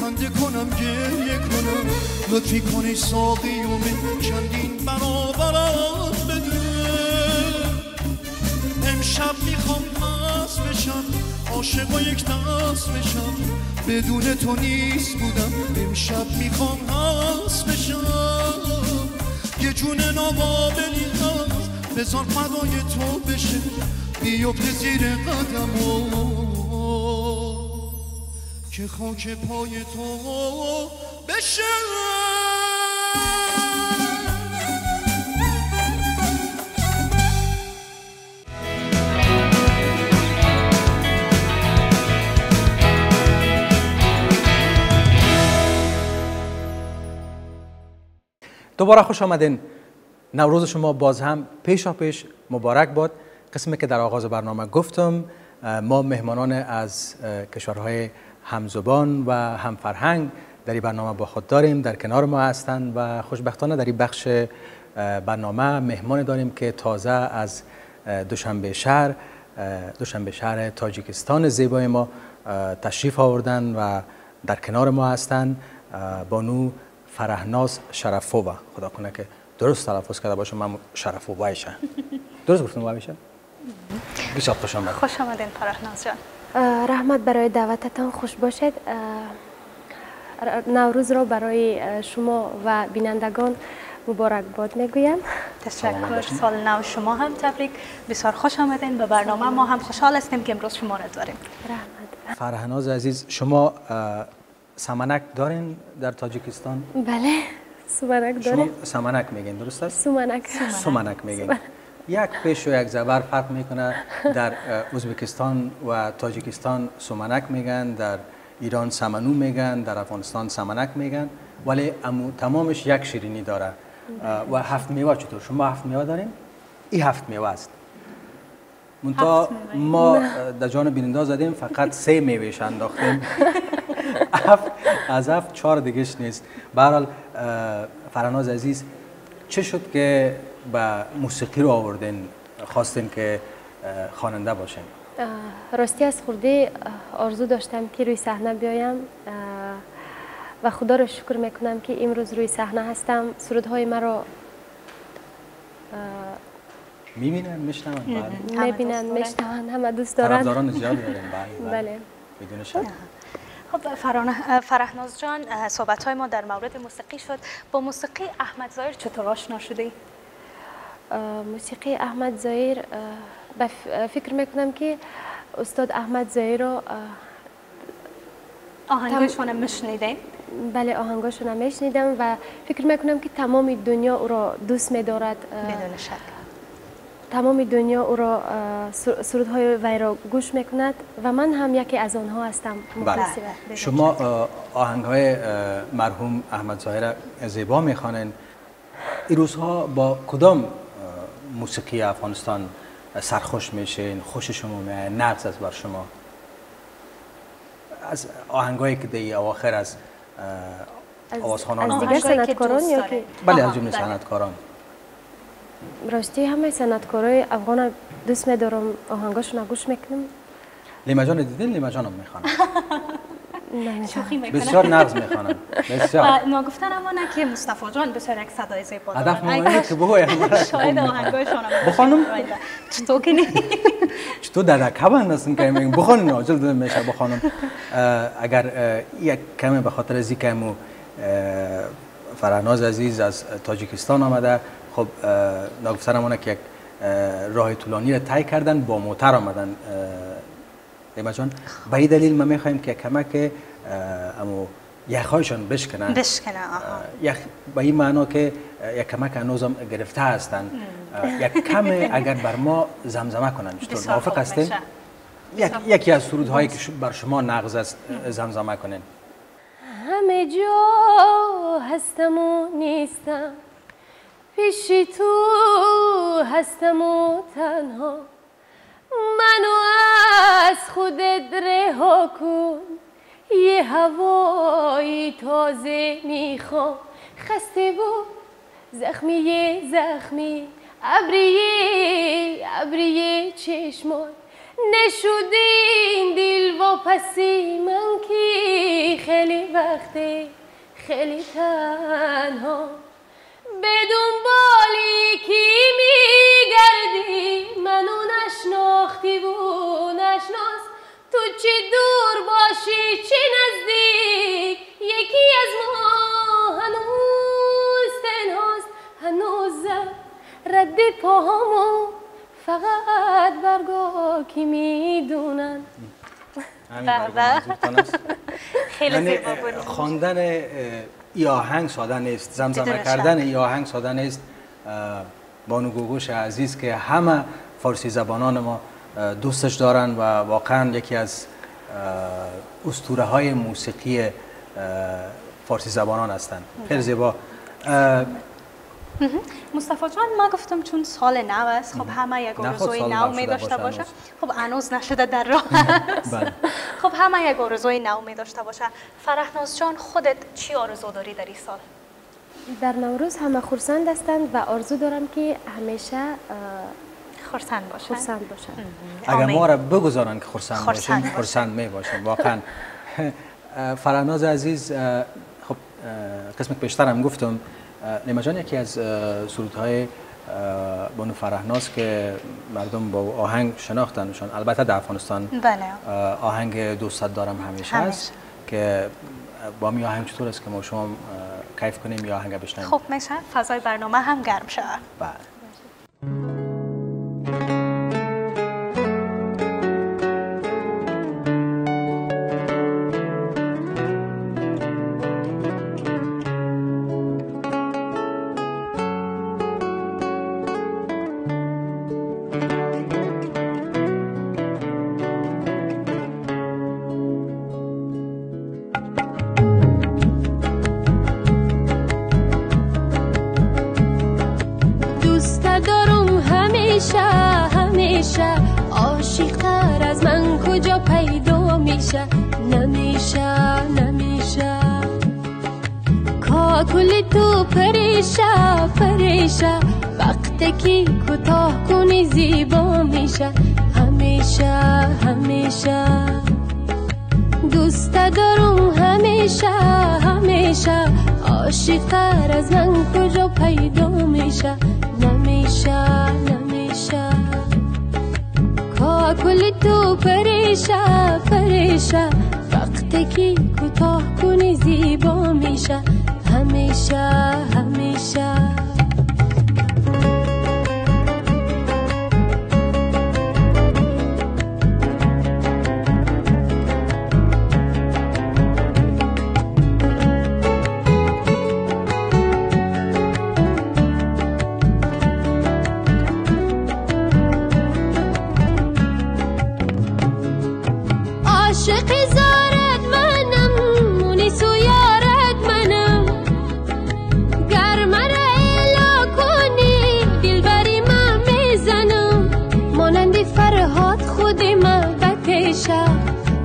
خنده کنم، گریه کنم. لطفی کنی ساقی اومه چندین برابرم بده. امشب میخوام مست بشم، عاشق و یک دست بشم، بدون تو نیست بودم. امشب میخوام مست بشم، یه جون نابابلی هست، بذار فدای تو بشه، بیفته زیر قدما که خاک پای تو بشه. دوباره خوش آمدین. نوروز شما باز هم پیشا پیش مبارک باد. قسمی که در آغاز برنامه گفتم، ما مهمانان از کشورهای همزبان و همفرهنگ در این برنامه با خود داریم، در کنار ما هستند و خوشبختانه در این بخش برنامه مهمان داریم که تازه از دوشنبه شهر دوشنبه شهر تاجیکستان زیبای ما تشریف آوردن و در کنار ما هستند بانو فرهناز شرفو. خدا کنه که درست تلفظ کرده باشم. من شرفو بایشم درست گفتم بایشم. بسیار خوش آمدید. خوش آمدین فرهناز جان. رحمت برای دعوتتان. خوش باشد. نوروز را برای شما و بینندگان مبارک باد میگویم. تشکر. سال نو شما هم تبریک. بسیار خوش آمدین به برنامه. ما هم خوشحال هستیم که امروز شما را داریم. رحمت. فرهناز عزیز، شما سمنک دارین در تاجیکستان؟ بله، سمنک داریم. سمنک میگین درست است؟ سمنک. سمنک میگین. یک پیش و یک زبر فرق میکنه. در ازبکستان و تاجیکستان سمنک میگن، در ایران سمنو میگن، در افغانستان سمنک میگن، ولی تمامش یک شیرینی داره. و هفت میوه چطور؟ شما هفت میوه دارین؟ این هفت میوه است. منتها ما در جان بیننده زدیم فقط سه میوهش انداختیم. از هفت چهار دیگهش نیست. به هر حال فرهناز عزیز، چه شد که به موسیقی رو آوردین، خواستین که خواننده باشین؟ راستی از خردی آرزو داشتم که روی صحنه بیایم و خدا رو شکر میکنم که امروز روی صحنه هستم. سرودهای من رو میبینن، میشنون، میبینن، میشنون، همه دوست دارن. طرفداران زیاد داریم. بله. بدون شک. خب فرهناز جان، صحبت‌های ما در مورد موسیقی شد. با موسیقی احمد ظاهر چطور آشنا شدی؟ موسیقی احمد ظاهر، فکر میکنم که استاد احمد ظاهر رو آهنگاشون هم میشنیدیم. بله، آهنگاشون هم میشنیدم و فکر میکنم که تمام دنیا او را دوست می‌دارد. بدون شک. تمام دنیا او را سرودهای وی را گوش میکند و من هم یکی از آنها هستم. بله. شما آهنگهای مرحوم احمد ظاهر زیبا میخوانند. این روزها با کدام موسیقی افغانستان سرخوش میشین؟ خوش شما میاد؟ نغز از بر شما از آهنگهایی که دیگه اواخر از آوازخوانان از دیگر صنعتکاران یا که؟ بله، از جمله صنعتکاران. راستی همه صنعتکارای افغان دوست می‌دارم، آهنگاشون رو گوش می‌کنم. لیما جان دیدین؟ لیما جان هم می‌خوانم. شوخی می‌کنم. بسیار نغز می‌خوانم. بسیار. نگفتن اما نه که مصطفی جان بسیار یک صدای زیبا دارن. هدف ما اینه که بگویم شاید آهنگاشون رو بخوانم. چطور که نه؟ چطور در کبان هستن که میگم بخوانم، عجل دادم میشه بخوانم. اگر یک کمی به خاطر زیکمو فرهناز عزیز از تاجیکستان آمده، خب ناگفتنمونه که یک راه طولانی را طی کردن، با موتر آمدن. لیما جان، به این دلیل ما میخوایم که کمک امو یخهایشان بشکنن. بشکنن، آها. یخ به این معنا که یک کمک هنوزم گرفته هستن. یک کمه اگر بر ما زمزمه کنن. چطور موافق هستین؟ یکی از سرودهایی که بر شما نغز است زمزمه کنین. همه جا هستم و نیستم، پیش تو هستم و تنها، منو از خودت رها کن، یه هوای تازه میخوام، خسته و زخمی زخمی، ابریه ابریه چشمان، نشده این دل واپسی من که خیلی وقته خیلی تنها، به دنبالی کی میگردی، منو نشناختی و نشناس، تو چی دور باشی چی نزدیک، یکی از ما هنوز تنهاست، هنوزم رد پاهامو فقط برگاه کی میدونن. خیلی زیبا بود. خواندن ای آهنگ ساده نیست، زمزمه کردن ای آهنگ ساده نیست. بانو گوگوش عزیز که همه فارسی زبانان ما دوستش دارن و واقعا یکی از اسطوره های موسیقی فارسی زبانان هستن. خیلی زیبا. مصطفی جان، ما گفتم چون سال نو است، خب همه یک آرزوی نو می داشته باشه. خب هنوز نشده، در راه است. خب همه یک آرزوی نو می داشته باشه. فرهناز جان، خودت چی آرزو داری در این سال؟ در نوروز همه خرسند هستند و آرزو دارم که همیشه خرسند باشند. خرسند باشند. اگر ما را بگذارن که خرسند باشیم، خرسند می باشیم واقعا. فرهناز عزیز، خب قسمت بیشترم گفتم. لیما جان، یکی از سرودهای بانو فرهناز که مردم با آهنگ شناختنشان، البته در افغانستان، آهنگ دوستت دارم همیشه است که با می آهنگ چطور است که ما شما کیف کنیم یا آهنگ بشنیم؟ خب میشه فضای برنامه هم گرم شد. بله. نمیشه نمیشه نمیشه گل تو پریشا پریشا وقتی که کوتاه کنی زیبا میشه همیشه همیشه دوست دارم همیشه همیشه عاشق از من کجا پیدا میشه نمیشه نمیشه گل تو پریشا پریشا وقتی که کوتاه کنی زیبا میشه همیشه همیشه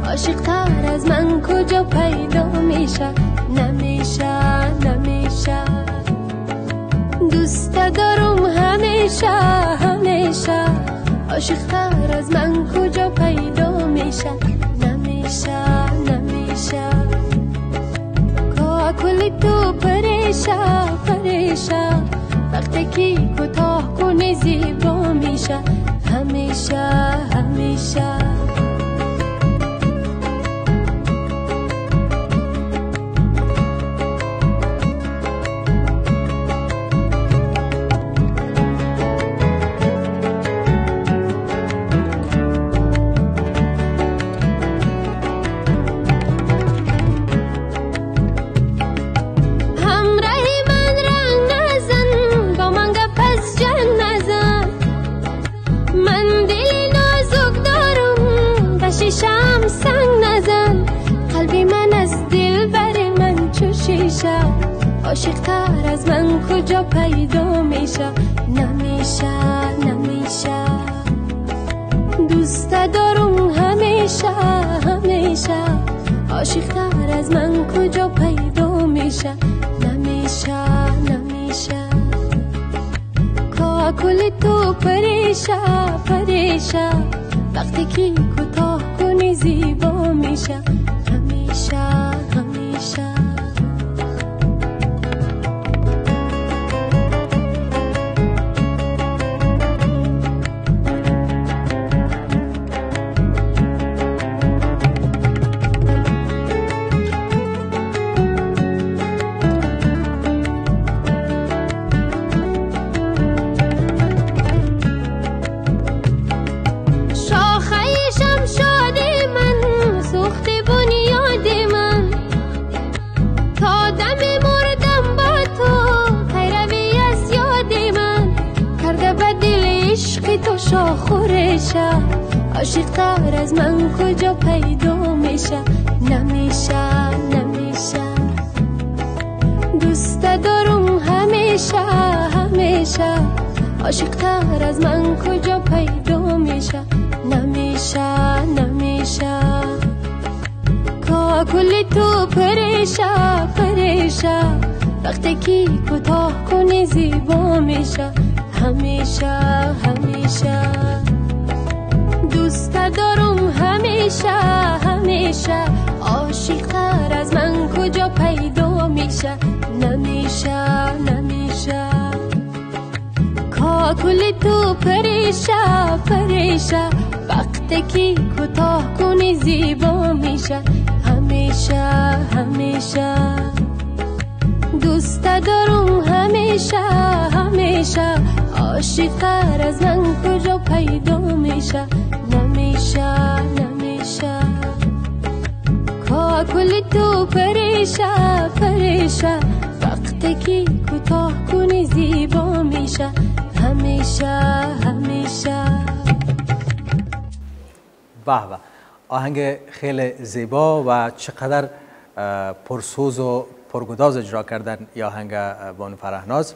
عاشق‌تر از من کجا پیدا میشه نمیشه نمیشه دوست دارم همیشه همیشه عاشق‌تر از من کجا پیدا میشه نمیشه نمیشه کاکل تو پریشا پریشا وقتی که کوتاه کنی زیبا میشه همیشه همیشه عاشق‌تر از من کجا پیدا میشه نمیشه نمیشه دوست دارم همیشه همیشه عاشق‌تر از من کجا پیدا میشه نمیشه نمیشه کاکل تو پریشا پریشا وقتی که کوتاه کنی زیبا میشه همیشه همیشه عاشق‌تر از من کجا پیدا میشه نمیشه نمیشه دوست دارم همیشه همیشه عاشق‌تر از من کجا پیدا میشه نمیشه نمیشه کاکل تو پریشا پریشا وقتی که کوتاه کنی زیبا میشه همیشه همیشه دوست دارم همیشه همیشه عاشق‌تر از من کجا پیدا میشه نمیشه نمیشه کاکل تو پریشا پریشا وقتی که کوتاه کنی زیبا میشه همیشه همیشه دوست دارم همیشه همیشه عاشق‌تر از من کجا پیدا میشه نمیشه نمیشه کاکل تو پریشا پریشا وقتی که کوتاه کنی زیبا میشه همیشه همیشه. به به، آهنگ خیلی زیبا و چقدر پرسوز و پرگداز اجرا کردن یا آهنگ بانو فرحناز.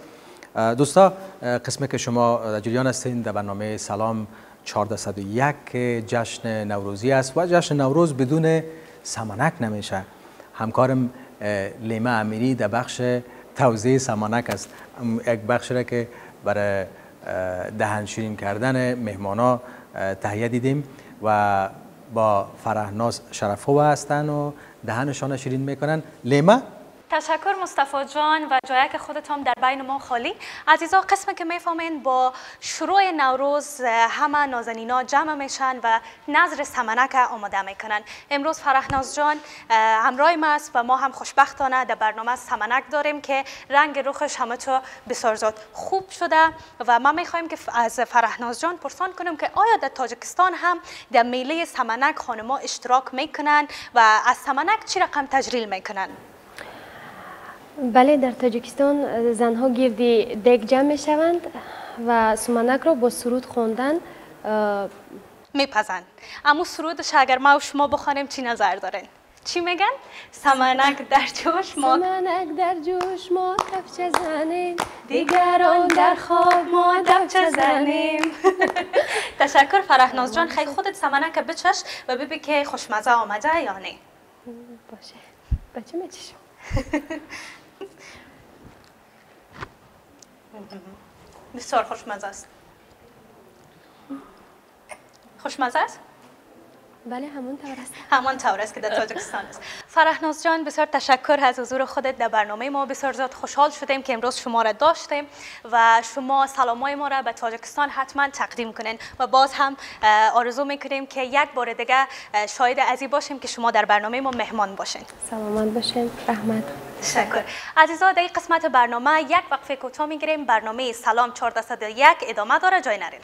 دوستا، قسمی که شما در جریان هستین در برنامه سلام چهارده صد و یک که جشن نوروزی است و جشن نوروز بدون سمنک نمیشه. همکارم لیما امیری در بخش توزیع سمانک است. یک بخش را که برای دهن شیرین کردن مهمانا تهیه دیدیم و با فرهناز شرفو هستن و دهنشان شیرین میکنن. لیما، تشکر مصطفی جان و جایی که خودتان در بین ما خالی. عزیزا، قسم که میفهمین با شروع نوروز همه نازنینا جمع میشن و نظر سمنک آماده میکنن. امروز فرهناز جان همراه ما است و ما هم خوشبختانه در برنامه سمنک داریم که رنگ رخش همه تو بسازد خوب شده و ما میخوایم که از فرهناز جان پرسان کنیم که آیا در تاجکستان هم در میله سمنک خانما اشتراک میکنن و از سمنک چی رقم تجریل میکنن؟ بله، در تاجیکستان زنها گردی دک جمع می شوند و سمنک را با سرود خوندن میپزند. اما سرودش اگر ما و شما بخوانیم چی نظر دارین؟ چی میگن؟ سمنک در جوش ما، سمنک در جوش ما دفچه زنیم، دیگران در خواب ما دفچه زنیم. تشکر فرهناز جان. خیلی خودت سمنک بچش و ببین که خوشمزه آمده یا نه. باشه، بچه میچشم. بسیار خوشمزه است. خوشمزه است؟ بله، همون طور است. همون طور است که در تاجکستان است. فرهناز جان، بسیار تشکر از حضور خودت در برنامه ما. بسیار زیاد خوشحال شدیم که امروز شما را داشتیم و شما سلامای ما را به تاجکستان حتما تقدیم کنین و باز هم آرزو میکنیم که یک بار دیگه شاهد عزیز باشیم که شما در برنامه ما مهمان باشین. سلامت باشین. رحمت. تشکر. عزیزا، در این قسمت برنامه یک وقفه کوتاه میگیریم. برنامه سلام چهارده صد و یک ادامه داره، جای نرین.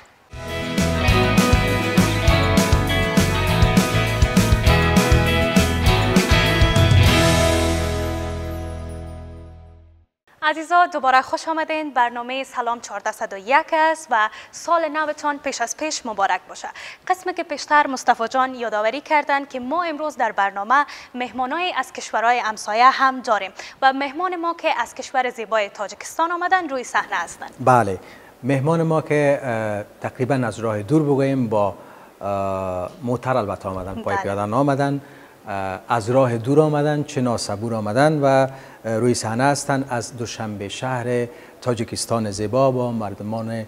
عزیزا، دوباره خوش آمدین. برنامه سلام چهارده صد و یک است و سال نوتان پیش از پیش مبارک باشه. قسمی که پیشتر مصطفی جان یادآوری کردن که ما امروز در برنامه مهمانای از کشورهای همسایه هم داریم و مهمان ما که از کشور زیبای تاجکستان آمدن روی صحنه هستند. بله، مهمان ما که تقریبا از راه دور بگوییم با موتر البته آمدن، پای پیاده آمدن، از راه دور آمدن، چنا صبور آمدن و روی صحنه هستند از دوشنبه شهر تاجیکستان زیبا با مردمان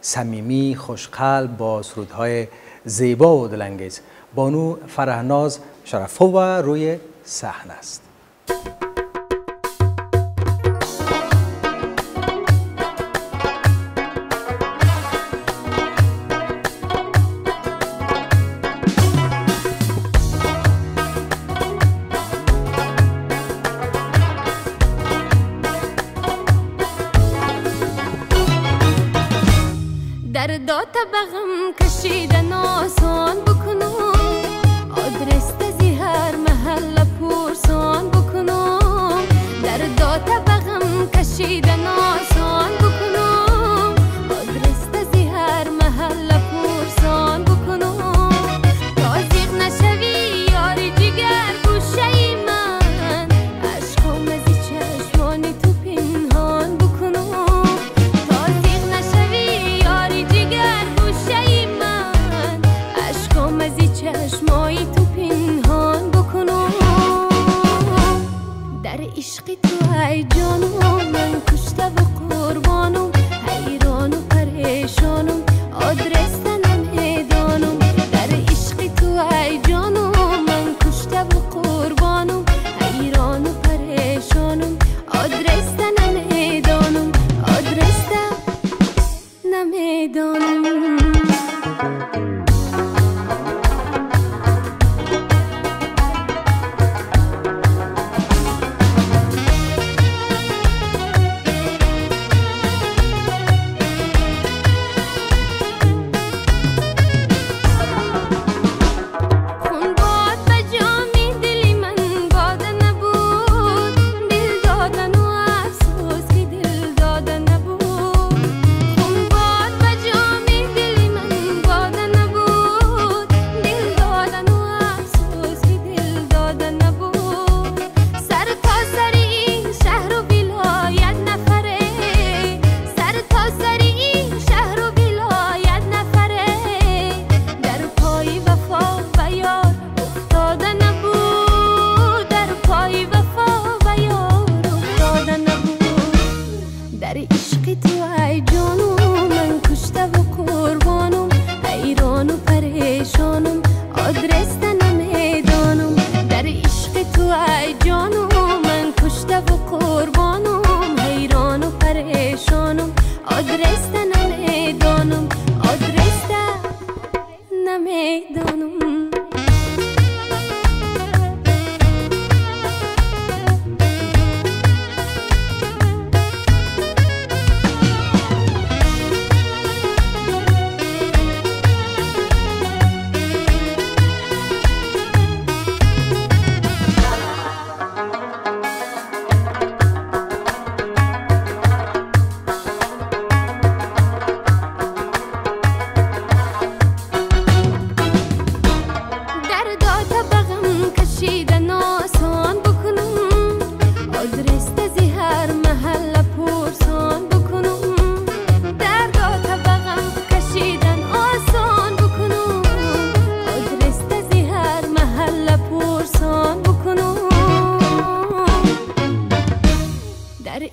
صمیمی خوشقلب با سرودهای زیبا و دلانگیز. بانو فرهناز شرفو روی صحنه است.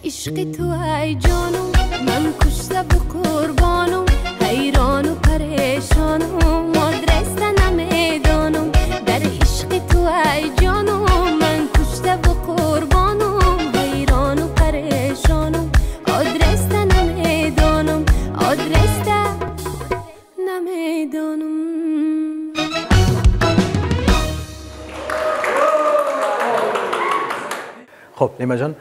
عشق تو ای جانم من کشته و قربانم حیران و پریشانم مدرسه نمیدانم در عشق تو ای جانم من کشته و قربانم حیران و پریشانم آدرسه نمیدانم آدرسه نمیدانم خب نیما جان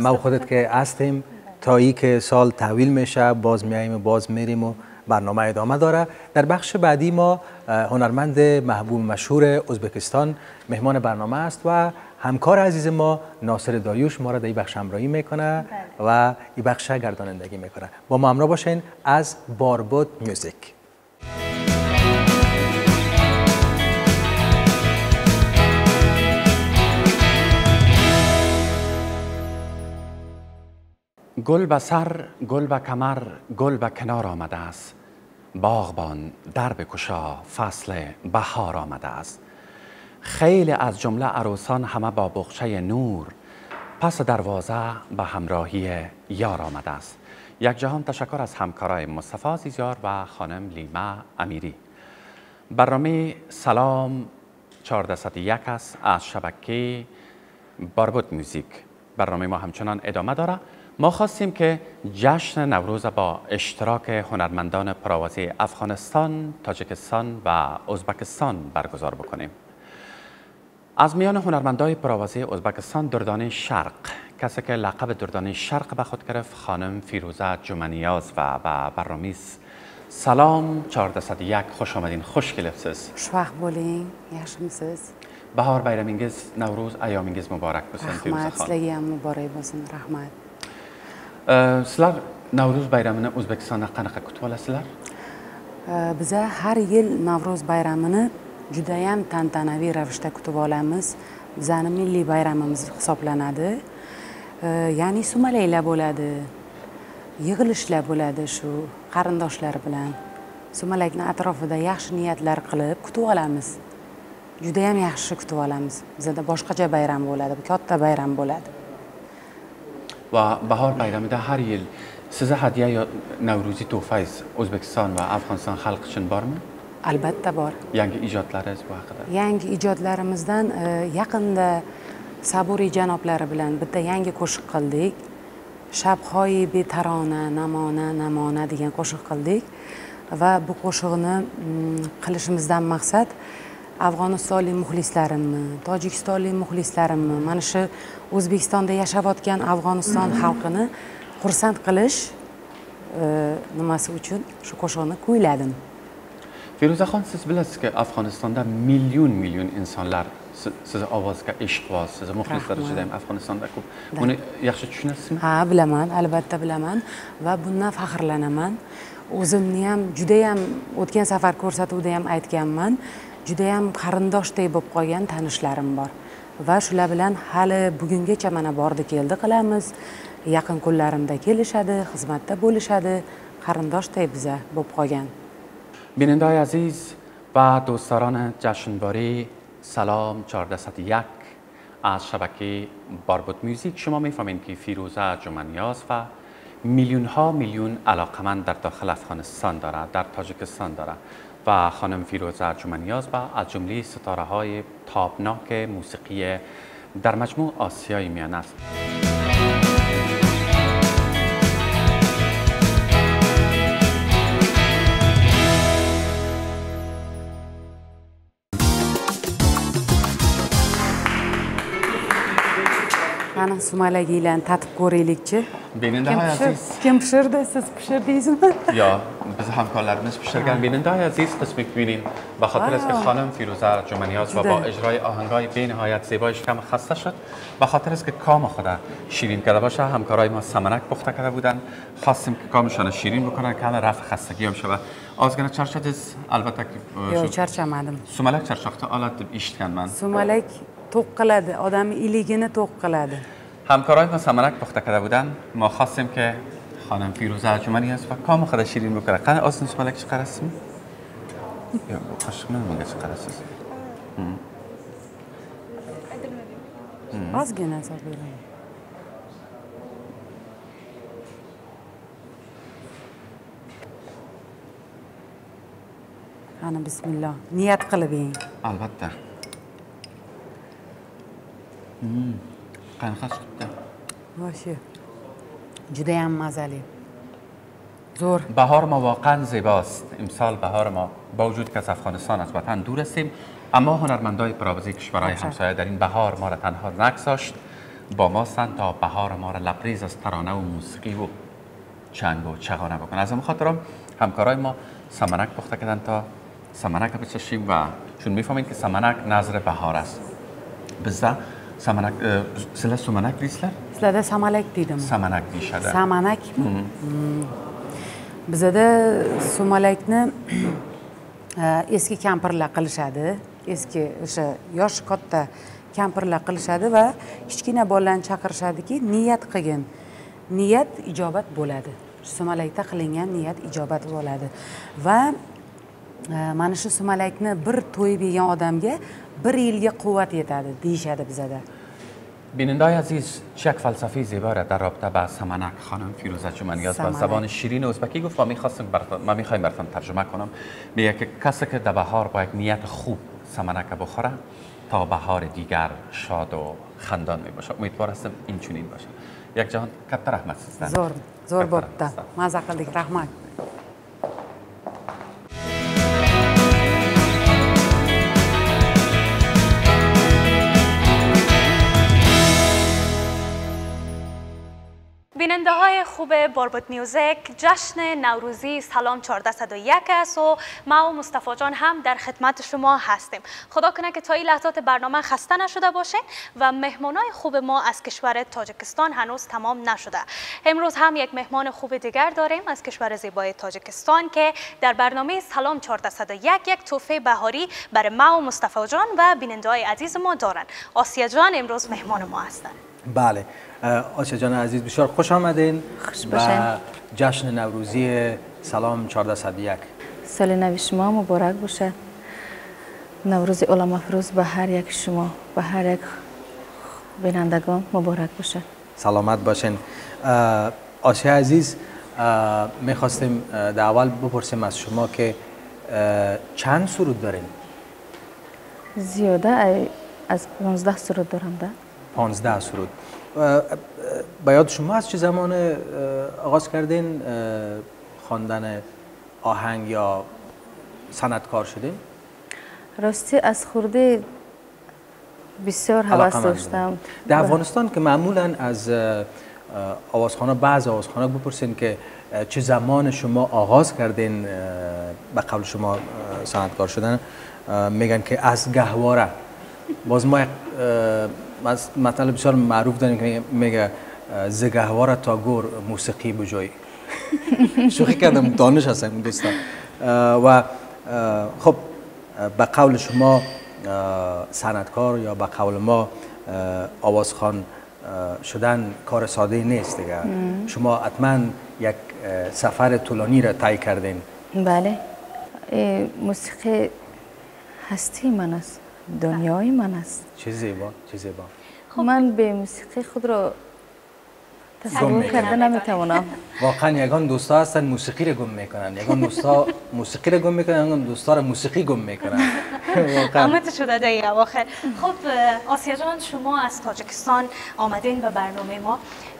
ما خودت که هستیم تا ای که سال تحویل میشه باز میاییم و باز میریم و برنامه ادامه داره. در بخش بعدی ما هنرمند محبوب مشهور ازبکستان مهمان برنامه است و همکار عزیز ما ناصر داریوش ما را در این بخش همراهی میکنه و این بخش گردانندگی میکنه. با ما همراه باشین از باربود میوزیک. گل به سر، گل به کمر، گل به کنار آمده است. باغبان در بکشا، فصل بهار آمده است. خیلی از جمله عروسان همه با بخچه نور پس دروازه به همراهی یار آمده است. یک جهان تشکر از همکارای مصطفی عزیزیار و خانم لیما امیری. برنامه سلام چهارده صد و یک است از شبکه باربود میوزیک. برنامه ما همچنان ادامه داره. ما خواستیم که جشن نوروز با اشتراک هنرمندان پراوازی افغانستان، تاجیکستان و ازبکستان برگزار بکنیم. از میان هنرمندان پراوازی ازبکستان دردانه شرق، کسی که لقب دردانه شرق به خود گرفت خانم فیروزه جمانیاز و به برنامه سلام چهارده صد و یک خوش آمدین، خوش گلفتیز. خوش بولین، یاشمیسیز. بهار بیرمینگیز، نوروز ایامینگیز مبارک باشین فیروزه خانم. رحمت سلگی هم مبارک باشین، رحمت. سلر نوروز bayramını O'zbekistonda qanaqa kutib olasizlar? Biza har yil Navroz bayramini juda ham tantanaviy ravishda kutib olamiz. Bizani milliy bayramimiz hisoblanadi. Ya'ni sumalaklar bo'ladi, yig'ilishlar bo'ladi shu qarindoshlar bilan. Sumalakning atrofida yaxshi niyatlar qilib kutib olamiz. Juda ham yaxshi kutib olamiz. Bizda boshqacha bayram bo'ladi, katta bayram bo'ladi. و بهار پیرامده هر یل سه هدیه یا نوروزی توفیز ازبکستان و افغانستان خلقشون بارم؟ البته بار. یعنی ایجادلارز با خدا؟ یعنی ایجادلارمزدن یقین ده صبوری جنابلار بلند بده یعنی کوشش کردیک شبهای بی ترانه نمانه نمانه دیگه کوشش کردیک و با کوششون خلقشمزدن مقصد Afg'onistonli muxlislarimni, Tojikistonli muxlislarimni, mana shu O'zbekistonda yashayotgan Afg'oniston xalqini xursand qilish nimasi uchun shu qo'shiqni kuyladim. Firuzaxon, siz bilasizki, Afg'onistonda million-million insonlar sizni ovozga ishqiboz, sizni muxlislar juda ham Afg'onistonda ko'p. Buni yaxshi tushunasizmi? Ha, bilaman, albatta bilaman va bundan faxrlanaman. O'zimni ham juda ham o'tgan safar ko'rsatuvda ham aytganman. Juda ham qarindoshday bo'lib qolgan tanishlarim bor va shular bilan hali bugungacha mana bordi keldi qilamiz. Yaqin kunlarimda kelishadi, xizmatda bo'lishadi, qarindoshday biza bo'lib qolgan. Binandoy aziz va do'stlarona jashnbori Salam چهارده صد و یک از شبکه باربود میوزیک شما میفهمین که فیروزه جمانیاز و میلیون ها میلیون علاقمند در داخل افغانستان داره، در تاجیکستان داره. و خانم فیروزه جمانیاز و از جمله ستاره های تابناک موسیقی در مجموع آسیای میانه است. من سومالگیلان تات کوریلیکچه. بیننده های عزیز. کم پشرده سس پشردیزم. یا بذار همکارانش پشرگان بیننده های عزیز قسم می‌بینیم. با خاطر از که خانم فیروزه جمانیاز و با اجرای آهنگای بینهایت زیبایش کم خسته شد. با خاطر از که کام خدا شیرین کرده باشه همکارای ما سمنک پخته کرده بودن. خواستیم که کامشان شیرین بکنن که حالا رفع خستگی هم شود. آزگان چرچت از البته که. یا چرچ مادم. سومالک چرچخته آلات ایشتن من. سومالک توق قلده آدم ایلیگینه توق قلده همکارای ما سمنک پخته کرده بودن ما خواستیم که خانم فیروزه جمانیاز و کام خدا شیرین بکره قند آسن سمالک چقدر است؟ یا قشق من میگه چقدر است؟ آزگینه سر بیرون ana bismillah. Niyat qilib yeng. Albatta. Hmm. Qanaqa chiqibdi? Voshi. Juda ham mazali. زور بهار ما واقعا زیباست. امسال بهار ما با وجود که از افغانستان از وطن دور هستیم، اما هنرمندای پراوزی کشورهای همسایه در این بهار ما را تنها نگذاشت، با ما هستند تا بهار ما را لبریز از ترانه و موسیقی و چنگ و چغانه بکنند. از این خاطرم همکارای ما سمنک پخته کردن تا سمنک بچشیم و چون میفهمید که سمنک نظر بهار است. بزا سمنک سلا سمنک دیسلر سلا سمنک دیدم سمنک دیشده سمنک bizada sumalakni eski kampirlar qilishadi. Eski o'sha yosh katta kampirlar qilishadi va kichkina bolalarni chaqirishadiki, niyat qilgin. Niyat ijobat bo'ladi. Sumalakda qilingan niyat ijobat bo'ladi. Va mana shu sumalakni bir to'yib yegan odamga bir yilga quvvat yetadi deyshadi bizada. بینندای عزیز چه یک فلسفه زیبا را در رابطه با سمنک خانم فیروزه جمانیاز با زبان شیرین ازبکی گفت و ما میخوایم براتون ترجمه کنم. میگه که کسی که در بهار با یک نیت خوب سمنک بخوره تا بهار دیگر شاد و خندان میباشه. امیدوار هستم این چنین باشه. یک جهان کتر رحمت سیستن زور زور بودتا مزا قلدیک رحمت بیننده های خوب باربود میوزیک، جشن نوروزی سلام چهارده صد و یک است و ما و مصطفی جان هم در خدمت شما هستیم. خدا کنه که تا این لحظات برنامه خسته نشده باشین و مهمانای خوب ما از کشور تاجکستان هنوز تمام نشده. امروز هم یک مهمان خوب دیگر داریم از کشور زیبای تاجکستان که در برنامه سلام چهارده صد و یک یک تحفه بهاری برای ما و مصطفی جان و بیننده های عزیز ما دارن. آسیا جان امروز مهمان ما هستند. بله. آسیا جان عزیز بسیار خوش آمدین. خوش باشین. و جشن نوروزی سلام چهارده صد و یک سال نو شما مبارک باشه. نوروز علما فروز به هر یک شما به هر یک بینندگان مبارک باشه. سلامت باشین. آسیا عزیز میخواستیم در اول بپرسیم از شما که چند سرود دارین؟ زیاده از پانزده سرود دارم ده. پانزده سرود. باید شما از چه زمان آغاز کردین خواندن آهنگ یا سندکار شدین؟ راستی از خورده بسیار حواس داشتم. در افغانستان که معمولا از آوازخانه بعض آوازخانه بپرسین که چه زمان شما آغاز کردین به قول شما سندکار شدن، میگن که از گهواره. باز ما از مطلب بسیار معروف داریم که میگه زگهوار تا گور موسیقی بجایی. شوخی کردم، دانش هستم دوستان. و خب به قول شما سندکار یا به قول ما آوازخوان شدن کار ساده نیست دیگه. شما حتما یک سفر طولانی را طی کردین. بله، موسیقی هستی من است، دنیای من است. چه زیبا، چه زیبا. من به موسیقی خود را تصور کرده نمیتوانم. واقعا یگان دوستا هستن موسیقی را گم میکنن، یگان دوستا موسیقی را گم میکنن، یگان دوستا را موسیقی گم میکنن. همت شده در این اواخر. خب آسیا جان شما از تاجکستان آمدین به برنامه ما.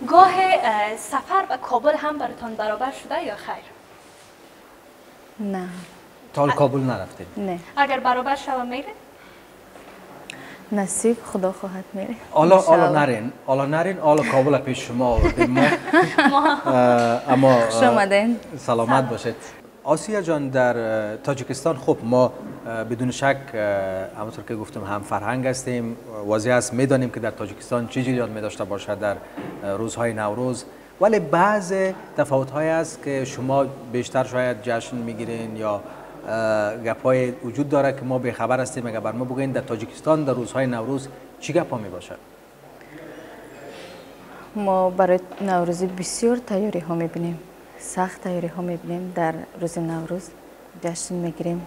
گاه سفر به کابل هم براتان برابر شده یا خیر؟ نه. تا کابل نرفتید؟ نه. اگر برابر شوه میره؟ نصیب خدا خواهد میره. حالا حالا نرین، حالا نرین، حالا کابل پیش شما آوردیم ما. اما خوش آمدین. سلامت باشید. آسیا جان در تاجیکستان خب ما بدون شک همونطور که گفتم هم فرهنگ هستیم. واضح است میدانیم که در تاجیکستان چه جریان می‌داشته باشد در روزهای نوروز، ولی بعض تفاوت‌هایی است که شما بیشتر شاید جشن می‌گیرین یا گپای وجود داره که ما به خبر هستیم. اگر بر ما بگوین در تاجیکستان در روزهای نوروز چی گپا می باشد؟ ما برای نوروزی بسیار تیاری ها می بینیم، سخت تیاری ها می بینیم. در روز نوروز جشن می گیریم،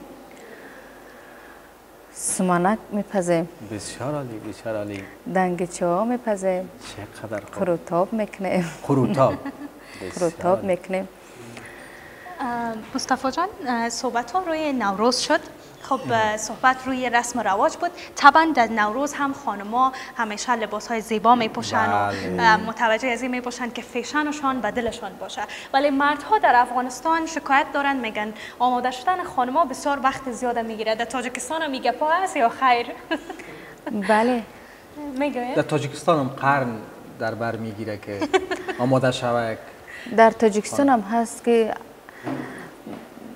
سمنک می پزیم. بسیار عالی، بسیار عالی. دنگچه ها می پزیم. چقدر خوب. خروتاب می کنیم. خروتاب. خروتاب می کنیم. مصطفی جان صحبتون روی نوروز شد. خب صحبت روی رسم و رواج بود. طبعا در نوروز هم خانما همیشه لباس های زیبا می پوشن و متوجه از این می پوشن که فیشنشان به دلشان باشه، ولی مردها در افغانستان شکایت دارن، میگن آماده شدن خانما بسیار وقت زیاده میگیره. در تاجکستان هم میگه پا هست یا خیر؟ بله میگه در تاجکستان هم قرن در بر میگیره که آماده شوک. در تاجکستان هم هست که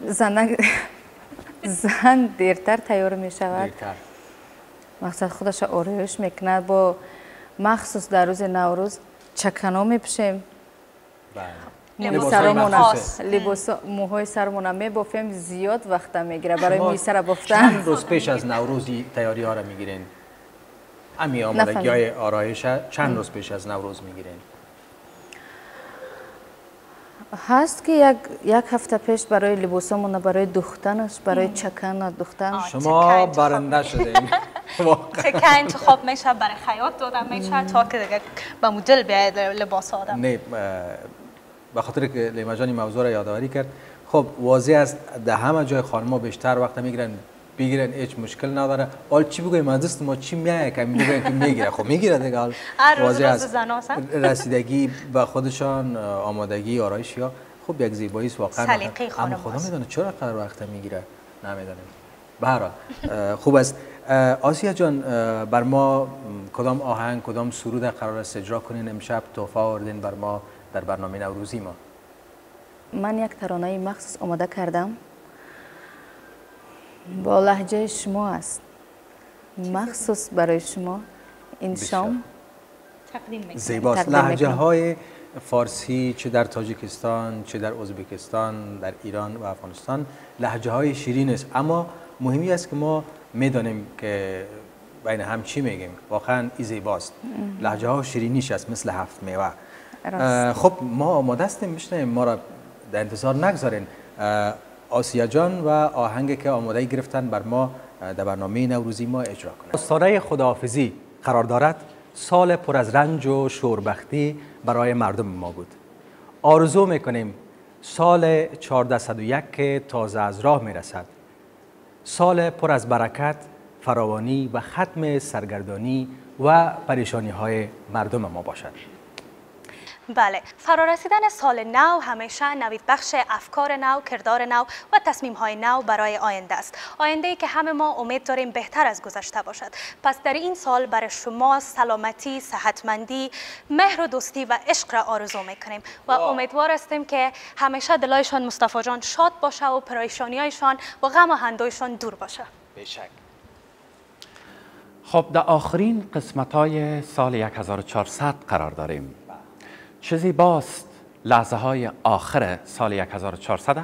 زن زن دیرتر تیار می شود، مقصد خودش آرایش میکند. با مخصوص در روز نوروز چکنا می پوشیم، لباس موهای سرمون می بافیم، زیاد وقت میگیره برای می سر بافتن. چند روز پیش از نوروزی تیاری ها را میگیرین؟ امی آمادگی های آرایش چند روز پیش از نوروز میگیرین؟ هست که یک یک هفته پیش برای لباسامون، برای دختنش، برای چکن دختن. شما برنده شدین. چکن انتخاب میشه برای خیاط دادن میشه تا که دیگه به مدل بیاید لباس آدم. نه به خاطر که لیما جان موضوع را یادآوری کرد، خب واضح است در همه جای خانم‌ها بیشتر وقت میگیرن بگیرن، هیچ مشکل نداره. حال چی بگویم از دست ما چی میایه که میگن که میگیره؟ خب میگیره دیگه. حال واضح است رسیدگی به خودشان، آمادگی، آرایش یا خب یک زیبایی است واقعا. اما خدا میدونه چرا قرار وقت میگیره، نمیدونم. به هر حال خوب است. آسیا جان بر ما کدام آهنگ، کدام سرود قرار است اجرا کنین امشب؟ تحفه آوردین بر ما در برنامه نوروزی ما. من یک ترانه مخصوص آماده کردم با لهجه شما است، مخصوص برای شما این شام تقدیم می‌کنم. زیباست. لهجه های فارسی چه در تاجیکستان، چه در ازبکستان، در ایران و افغانستان لهجه های شیرین است، اما مهمی است که ما میدانیم که بین هم چی میگیم. واقعا این زیباست، لهجه ها شیرینیش است مثل هفت میوه. خب ما آماده هستیم بشنویم، ما را در انتظار نگذارین. آسیا جان و آهنگی که آماده گرفتن بر ما در برنامه نوروزی ما اجرا کنند. آستانه خداحافظی قرار دارد. سال پر از رنج و شوربختی برای مردم ما بود. آرزو میکنیم سال چهارده صد و یک که تازه از راه میرسد، سال پر از برکت، فراوانی و ختم سرگردانی و پریشانی های مردم ما باشد. بله، فرارسیدن سال نو همیشه نوید بخش افکار نو، کردار نو و تصمیم های نو برای آینده است. آینده ای که همه ما امید داریم بهتر از گذشته باشد. پس در این سال برای شما سلامتی، صحتمندی، مهر و دوستی و عشق را آرزو میکنیم و امیدوار هستیم که همیشه دلایشان مصطفی جان شاد باشه و پریشانی‌هایشان و غم و هندویشان دور باشه. بشک. خب در آخرین قسمت های سال هزار و چهارصد قرار داریم. چه زیباست لحظه های آخر سال هزار و چهارصد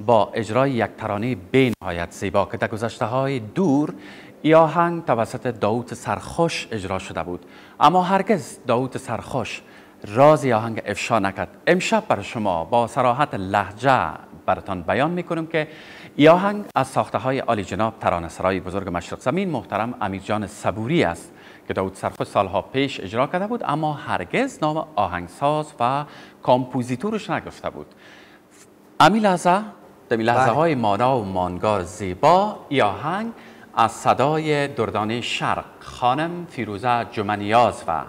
با اجرای یک ترانه بی نهایت زیبا که در گذشته های دور ای آهنگ توسط داوود سرخوش اجرا شده بود، اما هرگز داوود سرخوش راز آهنگ افشا نکرد. امشب برای شما با صراحت لهجه براتان بیان میکنم که ای آهنگ از ساخته های عالی جناب ترانه سرای بزرگ مشرق زمین محترم امیر جان صبوری است که داوود سرخوش سالها پیش اجرا کرده بود، اما هرگز نام آهنگساز و کامپوزیتورش نگفته بود. امی لحظه در لحظه های مانا و مانگار زیبا ای آهنگ از صدای دردانه شرق خانم فیروزه جمانیاز و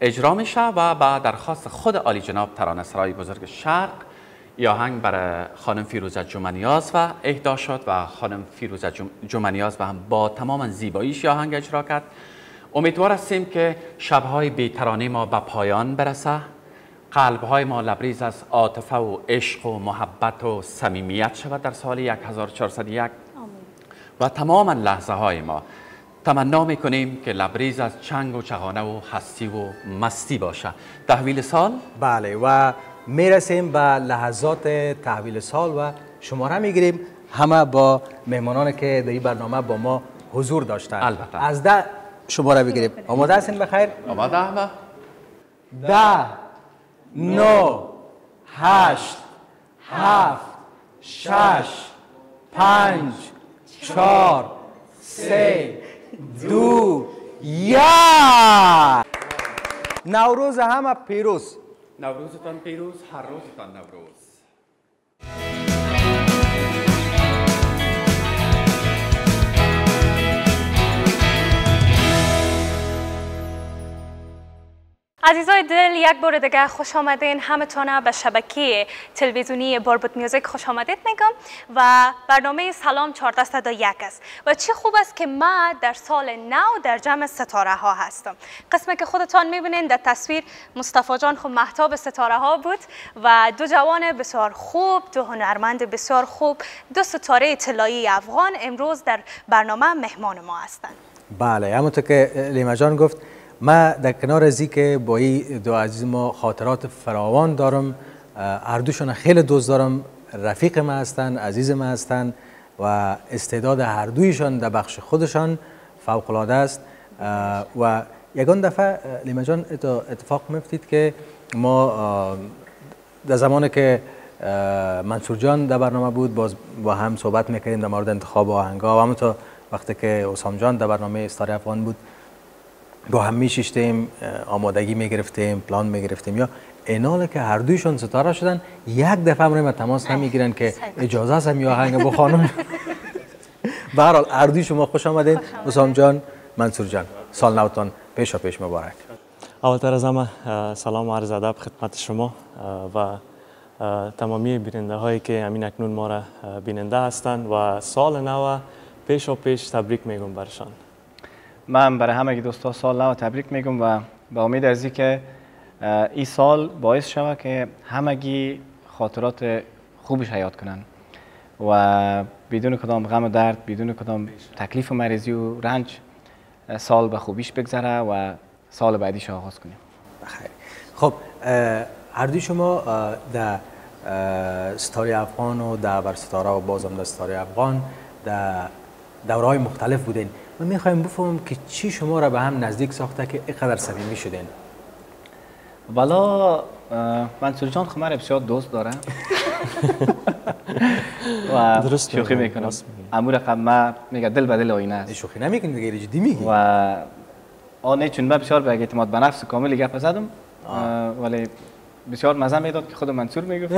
اجرا میشه و با درخواست خود عالی جناب ترانه سرای بزرگ شرق ای آهنگ برای خانم فیروزه جمانیاز و اهدا شد و خانم فیروزه جمانیاز و هم با تمام زیباییش ای آهنگ اجرا کرد. امیدوار هستیم که شبهای بی‌ترانه ما به پایان برسه، قلبهای ما لبریز از عاطفه و عشق و محبت و صمیمیت شود در سال هزار و چهارصد و یک و تمام لحظه های ما. تمنا میکنیم که لبریز از چنگ و چغانه و هستی و مستی باشه. تحویل سال؟ بله، و میرسیم به لحظات تحویل سال و شماره میگیریم همه با مهمانان که در این برنامه با ما حضور داشتن. البته از ده شماره بگیریم. آماده هستین بخیر؟ آماده همه؟ ده، نو، هشت، هفت، شش، پنج، چهار، سه، دو، یک. نوروز همه پیروز. نوروزتان پیروز، هر روزتان نوروز. عزیزای دل یک بار دیگه خوش آمدین همتون به شبکه تلویزیونی باربود میوزیک خوش آمدید میگم و برنامه سلام چهارده صد و یک است و چه خوب است که ما در سال نو در جمع ستاره ها هستم. قسمه که خودتان میبینین در تصویر مصطفی جان خب مهتاب ستاره ها بود و دو جوان بسیار خوب، دو هنرمند بسیار خوب، دو ستاره طلایی افغان امروز در برنامه مهمان ما هستند. بله، همونطور که لیما جان گفت ما در کنار ازی که با این دو عزیز ما خاطرات فراوان دارم، هر دوشون خیلی دوست دارم، رفیق ما هستن، عزیز ما هستن و استعداد هر دویشان در بخش خودشان فوق العاده است و یگان دفعه لیما جان اتفاق میفتید که ما در زمان که منصور جان در برنامه بود باز با هم صحبت میکردیم در مورد انتخاب آهنگا و همونطور وقتی که اسام جان در برنامه استاری افغان بود با هم میشیشتیم، آمادگی میگرفتیم، پلان میگرفتیم یا ایناله که هر دویشون ستاره شدن یک دفعه امروز تماس نمیگیرن که اجازه است یا آهنگ بخوانم. به هر حال هر دوی شما خوش آمدید، اسام جان، منصور جان، سال نوتان پیشا پیش مبارک. اولتر از همه سلام و عرض ادب خدمت شما و تمامی بیننده هایی که همین اکنون ما را بیننده هستند و سال نو پیشا پیش تبریک میگم برشان. من برای همه دوستا سال نو تبریک میگم و به امید ارزی که این سال باعث شود که همگی خاطرات خوبش حیات کنن و بدون کدام غم و درد، بدون کدام تکلیف و مریضی و رنج سال به خوبیش بگذره و سال بعدیش آغاز کنیم. بخیر. خب هر دوی شما در ستاره افغان و در برستاره و بازم در ستاره افغان در دورهای مختلف بودین. من میخوایم بفهمم که چی شما را به هم نزدیک ساخته که اینقدر صمیمی شدین. والا منصور جان خب مرا بسیار دوست داره و شوخی میکنم امو رقم من میگه دل به دل آینه است. شوخی نمیکنی دیگه، جدی میگی و آنه چون من بسیار به اعتماد به نفس کامل گپ زدم ولی بسیار مزه میداد که خود منصور میگفت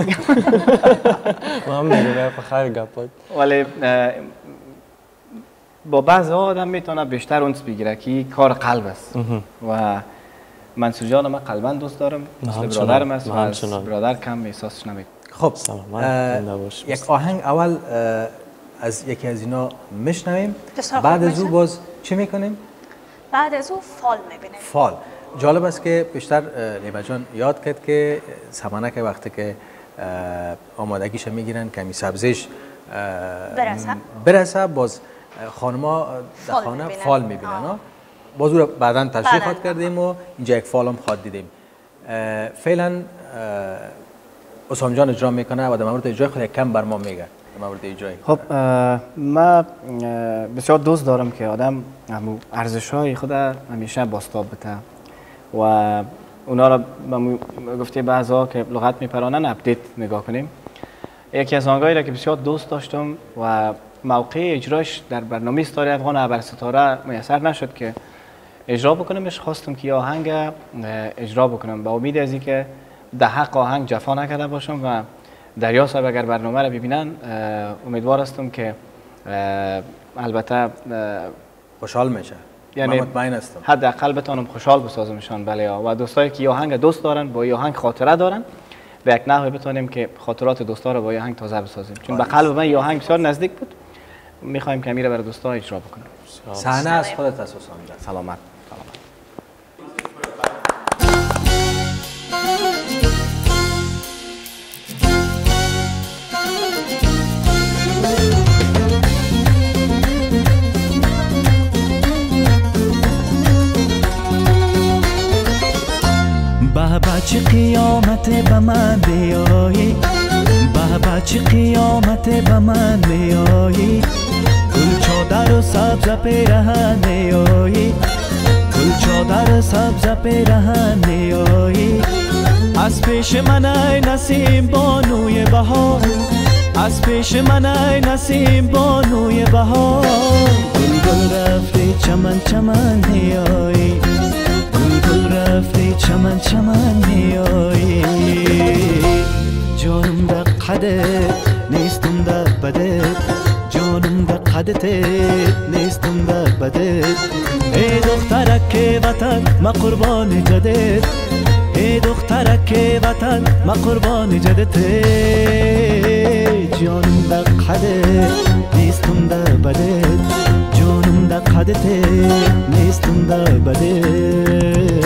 ما هم میگم فخر گپات ولی با بعض آدم میتونه بیشتر اونس بگیره که کار قلب است و منصور جان من قلبا دوست دارم، مثل برادرم است و برادر کم احساسش نمیکنه. خب یک آهنگ اول از یکی از اینا میشنویم، بعد از او باز چی میکنیم؟ بعد از او فال میبینیم. فال جالب است که بیشتر لیما جان یاد کرد که سمنه که وقتی که آمادگیش میگیرن کمی سبزش برسه برسه باز خانما در خانه فال میبینن. باز او را بعدا تشریحات کردیم و اینجا یک فال هم خواد دیدیم. فعلا اسام جان اجرا میکنه و در مورد اجرای خود یک کم بر ما میگه. در مورد اجرای خب من بسیار دوست دارم که آدم ارزش های خود همیشه باستاب بته و اونا را گفته بعضا که لغت میپرانن اپدیت نگاه کنیم. یکی از آنگاهی را که بسیار دوست داشتم و موقع اجراش در برنامه ستاره افغان ابر ستاره میسر نشد که اجرا بکنمش، خواستم که آهنگ اجرا بکنم با امید از اینکه در حق آهنگ جفا نکرده باشم و دریا صاحب اگر برنامه را ببینن امیدوار هستم که البته خوشحال میشه، یعنی مطمئن هستم حداقل بتونم خوشحال بسازمشان. بله و دوستایی که آهنگ دوست دارن با آهنگ خاطره دارن به یک نحوه بتونیم که خاطرات دوستا رو با آهنگ تازه بسازیم، چون به قلب من آهنگ بسیار نزدیک بود. میخوایم که میره برای دوستا اجرا بکنم. صحنه از خودت اساساً سلامت. بابا چه قیامت به من بیایی، بابا چه قیامت به من بیایی، گل چادر و سبز پیرهن بیایی، گل چادر سبز پیرهن بیایی. از پیش من ای نسیم بانوی بهار، از پیش من ای نسیم بانوی بهار، گل گل رفتی چمن چمن بیایی، گل رفتی چمن چمن میایی. جانم در قده نیستم در بده، جانم در خدتت نیستم در بدت ای دخترک وطن ما قربان جدت ای دخترک وطن ما قربان جدت جانم در خدت نیستم در بدت جانم در خدت نیستم در بدت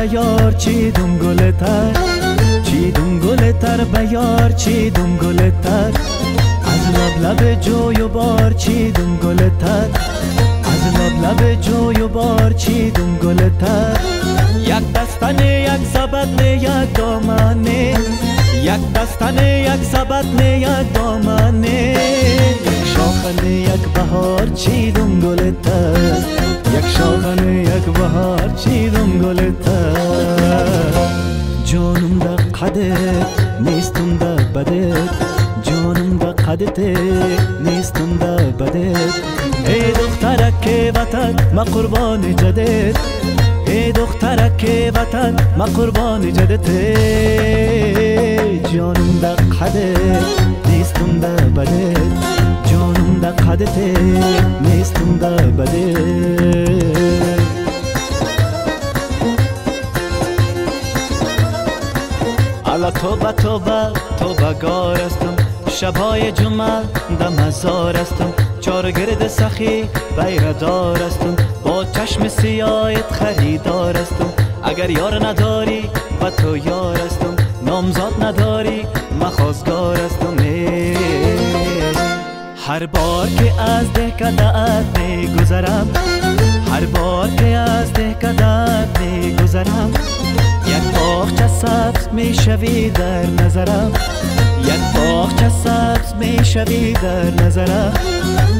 بیار چیدم گل تر چیدم گل تر بیار چیدم گل تر از لب لب جوی و بار چیدم گل تر از لب لب جوی و بار چیدم گل تر یک دستانه یک زبطنه یک دامنه یک دستانه یک زبطنه یک دامنه یک شاخنه یک بهار چیدم گل تر یک شاخنه یک بهار چیدم گل تر جانم در قدت نیستم در بدت جانم در قدت نیستم در بدت ای دخترک وطن ما قربان جدت ای دخترک وطن ما قربان جدت جانم در قدت نیستم در بدت جانم در قدت نیستم در بدت الا توبه توبه توبه گار استم شبای جمعه دم هزار استم چار گرد سخی بیره دار استم با چشم سیایت خریدار استم اگر یار نداری و تو یار استم نامزاد نداری مخواستگار استم هر بار که از دهکدت میگذرم هر بار که از دهکدت میگذرم یک باغچه سبز میشوی در نظرم یک باغچه سبز میشوی در نظرم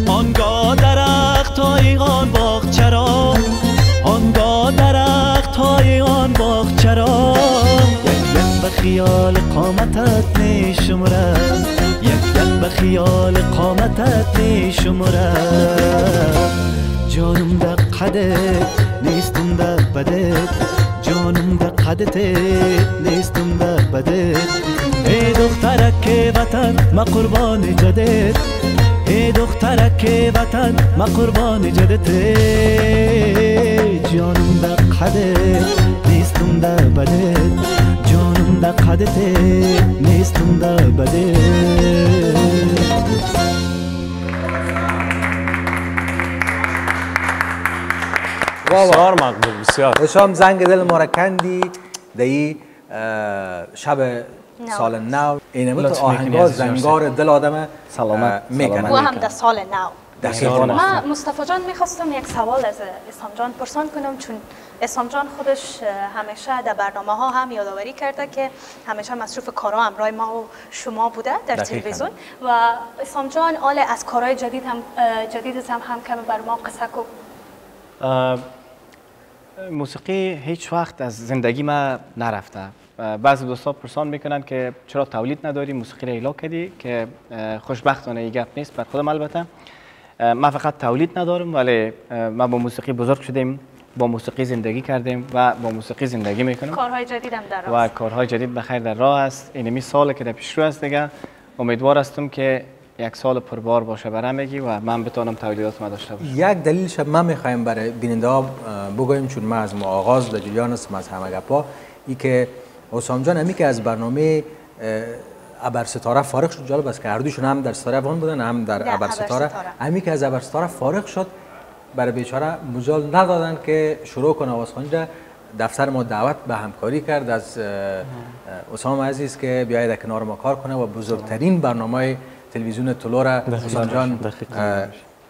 آنگاه درختهای آن باغچه را آنگاه درختهای آن باغچه را یک لب به خیال قامتت میشمرم یک لب به خیال قامتت میشمرم جانم در قدت نیستم در بدت جانم در قدت نیستم در بدت ای دخترک وطن ما قربان جدت ای دخترک وطن ما قربان جدت جانم در قدت نیستم در بدت جانم در قدت نیستم در بدت بسیار مقبول بسیار شما زنگ دل ما را کندی در این شب سال نو این بود آهنگا زنگار دل آدم سلامت میکنه و هم در سال نو ما مصطفی جان میخواستم یک سوال از اسلام جان پرسان کنم چون اسلام جان خودش همیشه در برنامه ها هم یادآوری کرده که همیشه مصروف کارها همراه ما و شما بوده در تلویزیون و اسلام جان آل از کارهای جدید هم جدید هم هم کم بر ما قصه کو موسیقی هیچ وقت از زندگی ما نرفته. بعضی دوستا پرسان میکنن که چرا تولید نداری موسیقی را ایلا کردی که خوشبختانه یک گپ نیست بر خودم البته من فقط تولید ندارم ولی ما با موسیقی بزرگ شدیم با موسیقی زندگی کردیم و با موسیقی زندگی میکنم کارهای جدید هم در راه و کارهای جدید بخیر در راه است اینمی سال که در پیش رو است دیگه امیدوار هستم که یک سال پربار باشه برمیگی و من بتونم تولیدات ما داشته باشم یک دلیلش ما میخوایم برای بیننده ها بگویم چون ما از ما آغاز در جریان هستم از همه گپا ای که حسام جان همی که از برنامه ابر ستاره فارغ شد جالب است که هر دوشون هم در ستاره افغان بودن هم در ابر ستاره همی که از ابر ستاره فارغ شد برای بیچاره مجال ندادن که شروع کنه آوازخوانی را دفتر ما دعوت به همکاری کرد از حسام عزیز که بیاید کنار ما کار کنه و بزرگترین برنامه تلویزیون تلورا حسام جان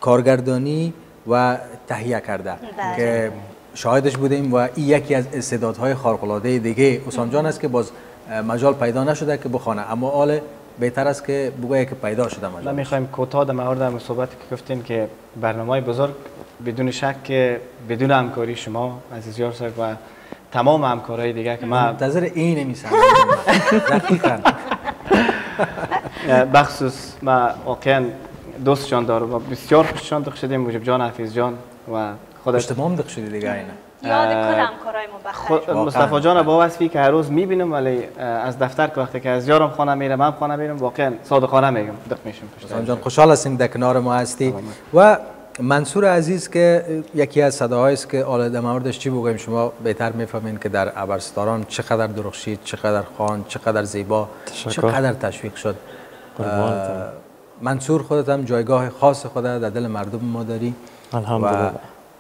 کارگردانی و تهیه کرده که شاهدش بودیم و این یکی از استعدادهای خارق‌العاده دیگه حسام جان است که باز مجال پیدا نشده که بخونه اما آله بهتر است که بگویه که پیدا شده مجال ما میخوایم کوتاه در مورد مصاحبت که گفتین که برنامه بزرگ بدون شک که بدون همکاری شما عزیز یار صاحب و تمام همکارای دیگه که ما منتظر این میسازیم دقیقاً بخصوص ما واقعا دوستشان داره و بسیار خوششان دق شدیم موجب جان حفیظ جان و خودت اجتماع دق شدی دیگه اینا یاد کلم کارای مبخت مصطفی جان با وصفی که هر روز میبینم ولی از دفتر که وقتی که از یارم خانه میرم من خانه میرم واقعا صادقانه میگم دق میشم پشت جان خوشحال هستیم در کنار ما هستی و منصور عزیز که یکی از صداهایی است که آلا در موردش چی بگویم شما بهتر میفهمین که در ابرستاران چقدر درخشید چقدر خوان چقدر زیبا تشکر. چقدر تشویق شد منصور خودت هم جایگاه خاص خودت در دل مردم ما داری الحمدلله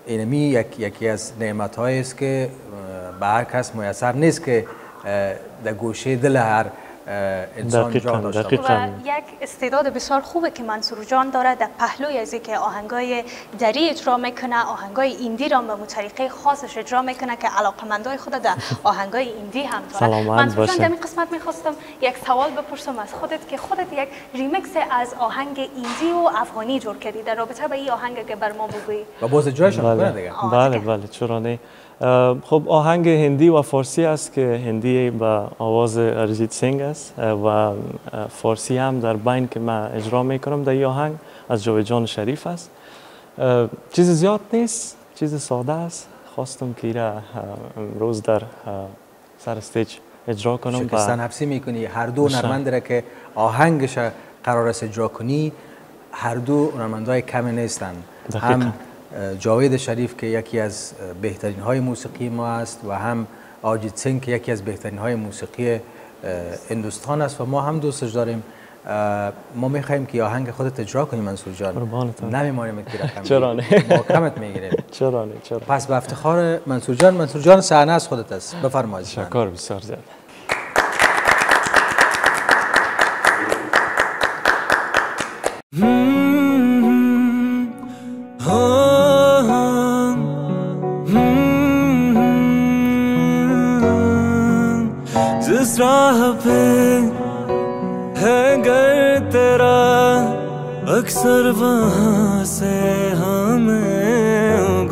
اینمی یک یکی از نعمت‌هایی است که به هر کس میسر نیست که در گوشه دل هر انسان جا داشته و یک استعداد بسیار خوبه که منصور جان داره در پهلوی از اینکه آهنگای دری اجرا میکنه آهنگای ایندی را به طریقه خاصش اجرا میکنه که علاقمندای خود در آهنگای ایندی هم داره منصور جان در این قسمت میخواستم یک سوال بپرسم از خودت که خودت یک ریمیکس از آهنگ ایندی و افغانی جور کردی در رابطه با این آهنگ که بر ما بگویی و باز جایش هم دیگه بله بله چرا نه خب آهنگ هندی و فارسی است که هندی با آواز ارجیت سینگ است و فارسی هم در بین که من اجرا میکنم در این آهنگ از جاویدجان شریف است چیز زیاد نیست چیز ساده است خواستم که را امروز در سر استیج اجرا کنم شکستن حبسی میکنی هر دو هنرمند را که آهنگش قرار است اجرا کنی هر دو هنرمندای کمی نیستند هم جاوید شریف که یکی از بهترین های موسیقی ما است و هم آجیت سینگ که یکی از بهترین های موسیقی هندوستان است و ما هم دوستش داریم ما میخوایم که آهنگ خودت اجرا کنی منصور جان نمیمانیم که رقم چرا نه ما کمت میگیریم چرا نه چرا پس به افتخار منصور جان منصور جان صحنه از خودت است بفرمایید شکر بسیار زیاد राह पे है घर तेरा अक्सर वहाँ से हमें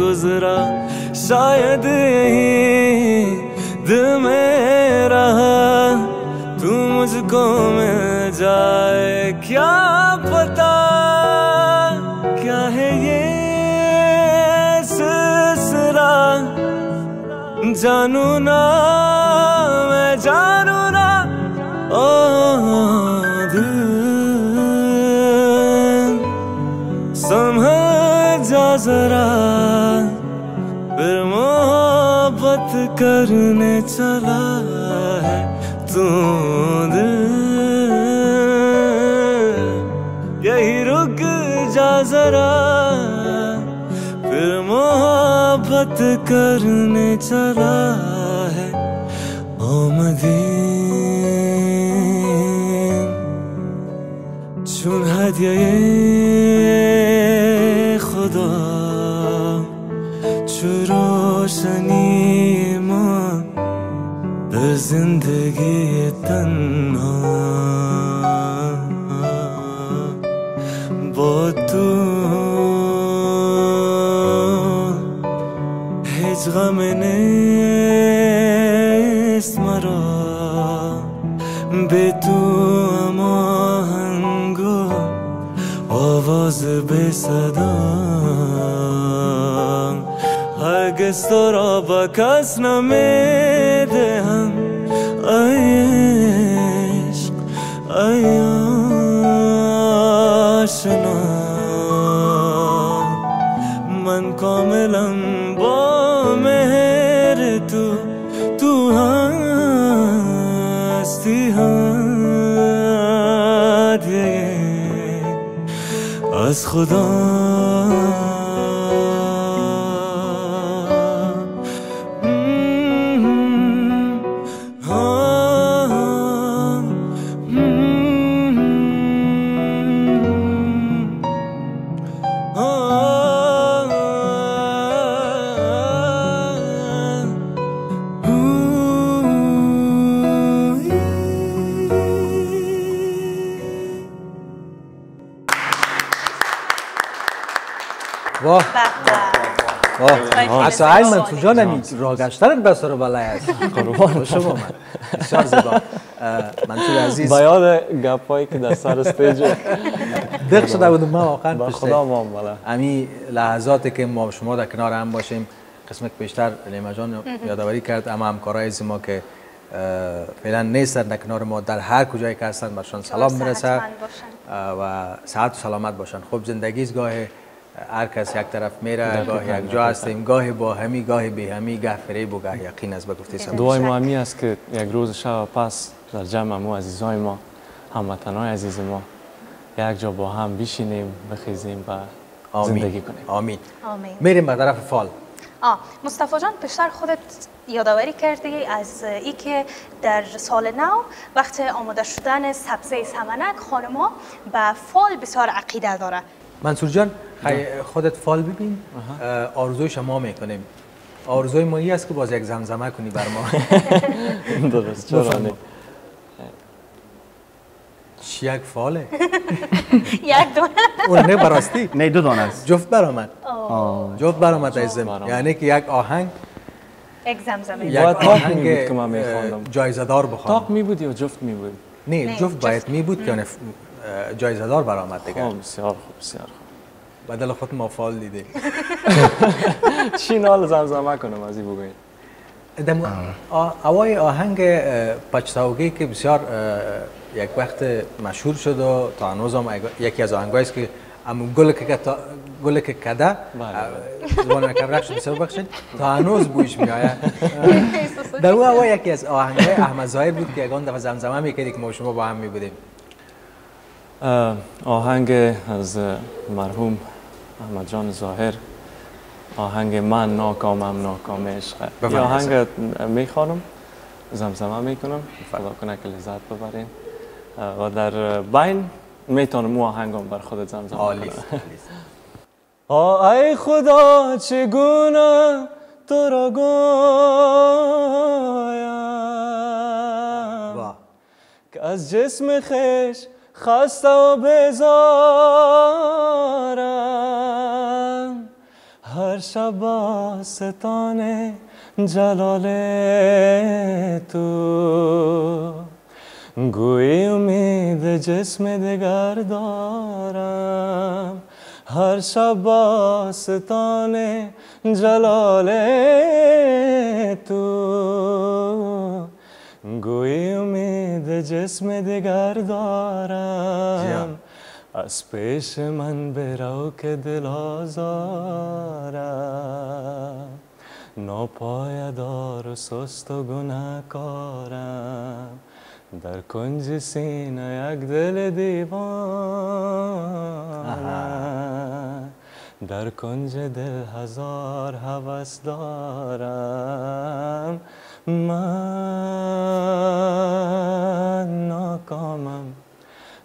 गुजरा शायद यही दिल में रहा तू मुझको मिल जाए क्या पता क्या है ये सिलसिला जानू ना मैं जानू समझ जा जरा फिर मोहब्बत करने चला है तू दिल यही रुक जा जरा फिर मोहब्बत करने चला है ओ मदीना چون هدیه خدا چون روشنی ما در زندگی تنها با تو هیچ غم نیست مرا به تو آواز بی صدا هرگز تو را به کس نمیدهم عشق ای آشنا من کاملا با مهر تو تو هستی هدیه از خدا حتی این من کجا نمی را گشتن به سر بلای است قربان شما من بسیار زیبا منصور عزیز با یاد گپایی که در سر استیج دق شده بودم ما واقعا به خدا ما امی لحظاتی که ما شما در کنار هم باشیم قسمت پیشتر لیما جان یادآوری کرد اما همکارای ما که فعلا نیستند در کنار ما در هر کجایی که هستند برشان سلام برسه و صحت و سلامت باشند خب زندگی از گاه هر کس یک طرف میره گاه یک جا هستیم گاه با همی گاه به همی گاه فریب و گاه یقین است به گفته سمت دعای ما همی است که یک روز شب پس در جمع ما عزیزای ما هموطنای عزیز ما یک جا با هم بشینیم بخیزیم و زندگی کنیم آمین آمین میریم به طرف فال آه مصطفی جان پیشتر خودت یادآوری کردی از ای که در سال نو وقت آماده شدن سبزه سمنک خانما به فال بسیار عقیده داره منصور جان خودت فال ببین آرزوی شما میکنیم آرزوی ما این است که باز یک زمزمه کنی بر ما درست چرا نه یک فاله یک دونه اون نه براستی نه دو دونه است جفت برآمد جفت برآمد از یعنی که یک آهنگ یک زمزمه یک آهنگ که من میخواندم جایزه دار بخوام تاق می بود یا جفت می بود نه جفت باید می بود که جایزه دار برآمد دیگه خب بسیار خوب بسیار خوب بدل خود ما فال دیده چی نال زمزمه کنم از این بگوین دم اوای آهنگ پچساوگی که بسیار یک وقت مشهور شد و تا هنوز هم یکی از آهنگایی است که ام گل که گل که کدا زبان کبرک شد بسیار بخشید تا هنوز بویش می آید در اون اوای یکی از آهنگای احمد ظاهر بود که یگان دفعه زمزمه میکردی که ما شما با هم می بودیم آهنگ از مرحوم احمد جان ظاهر آهنگ من ناکامم ناکام عشق یا آهنگ میخوانم زمزمه میکنم خدا کنه که لذت ببرین و در بین میتونم آهنگم بر خودت زمزمه کنم ای خدا چگونه تو را گویم که از جسم خویش خسته و بیزارم هر شب با ستان جلال تو گویی امید جسم دگر دارم هر شب با ستان جلال تو گویی امید جسم دگر دارم از پیش من برو که دل آزارم ناپایدار و سست و گناهکارم در کنج سینه یک دل دیوانه در کنج دل هزار هوس دارم من ناکامم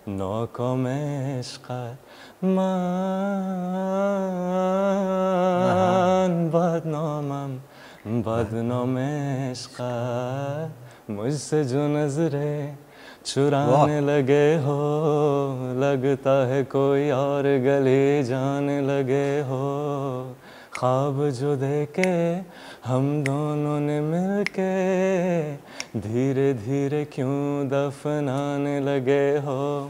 ناکام عشقت من بدنامم بدنام عشقت مجھसे جو نظریں چرانے لگے ہو لگتا ہے کوئی اور گلی جانے لگے ہو خواب جو دیکھے ہم دونوں نے مل کے دھیرے دھیرے کیوں دفنانے لگے ہو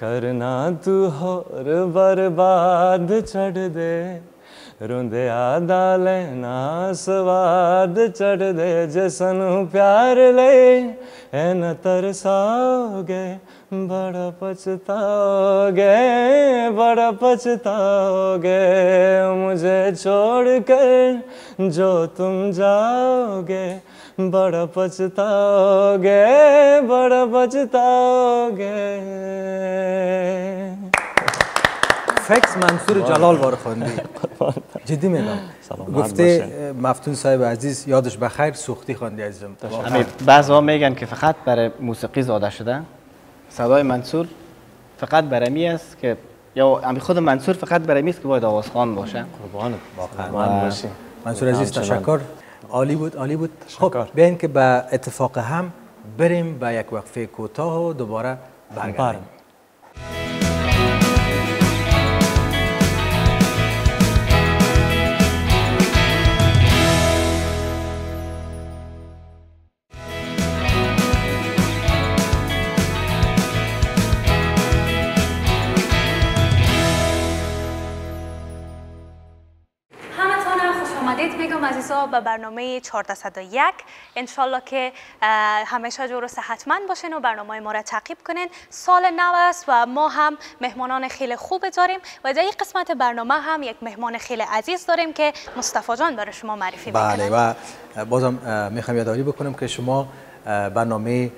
کرنا تو ہور برباد چڑھ دے روندے آدھا لینا سواد چڑھ دے جسنوں پیار لے اے نہ ترساؤ گے بڑا پچھتاؤ گے بڑا پچھتاؤ گے مجھے چھوڑ کر جو تم جاؤ گے بڑا پچھتاؤ گے بڑا پچھتاؤ گے فکس منصور جلال بارخاندی جدی میگم گفته مفتون صاحب عزیز یادش بخیر سوختی خواندی عزیزم بعضا میگن که فقط برای موسیقی زاده شده صدای منصور فقط برای می است که یا خود منصور فقط برای می است که باید آوازخوان باشه قربانت واقعا منصور عزیز تشکر عالی بود عالی بود خب بیاین که به اتفاق هم بریم به یک وقفه کوتاه و دوباره برگردیم فردا به برنامه چهارده صد و یک. انشالله که همیشه جو رو صحتمند باشین و برنامه ما را تعقیب کنین. سال نو است و ما هم مهمانان خیلی خوب داریم و در این قسمت برنامه هم یک مهمان خیلی عزیز داریم که مصطفی جان برای شما معرفی میکنه. بله و بازم میخوام یادآوری بکنم که شما برنامه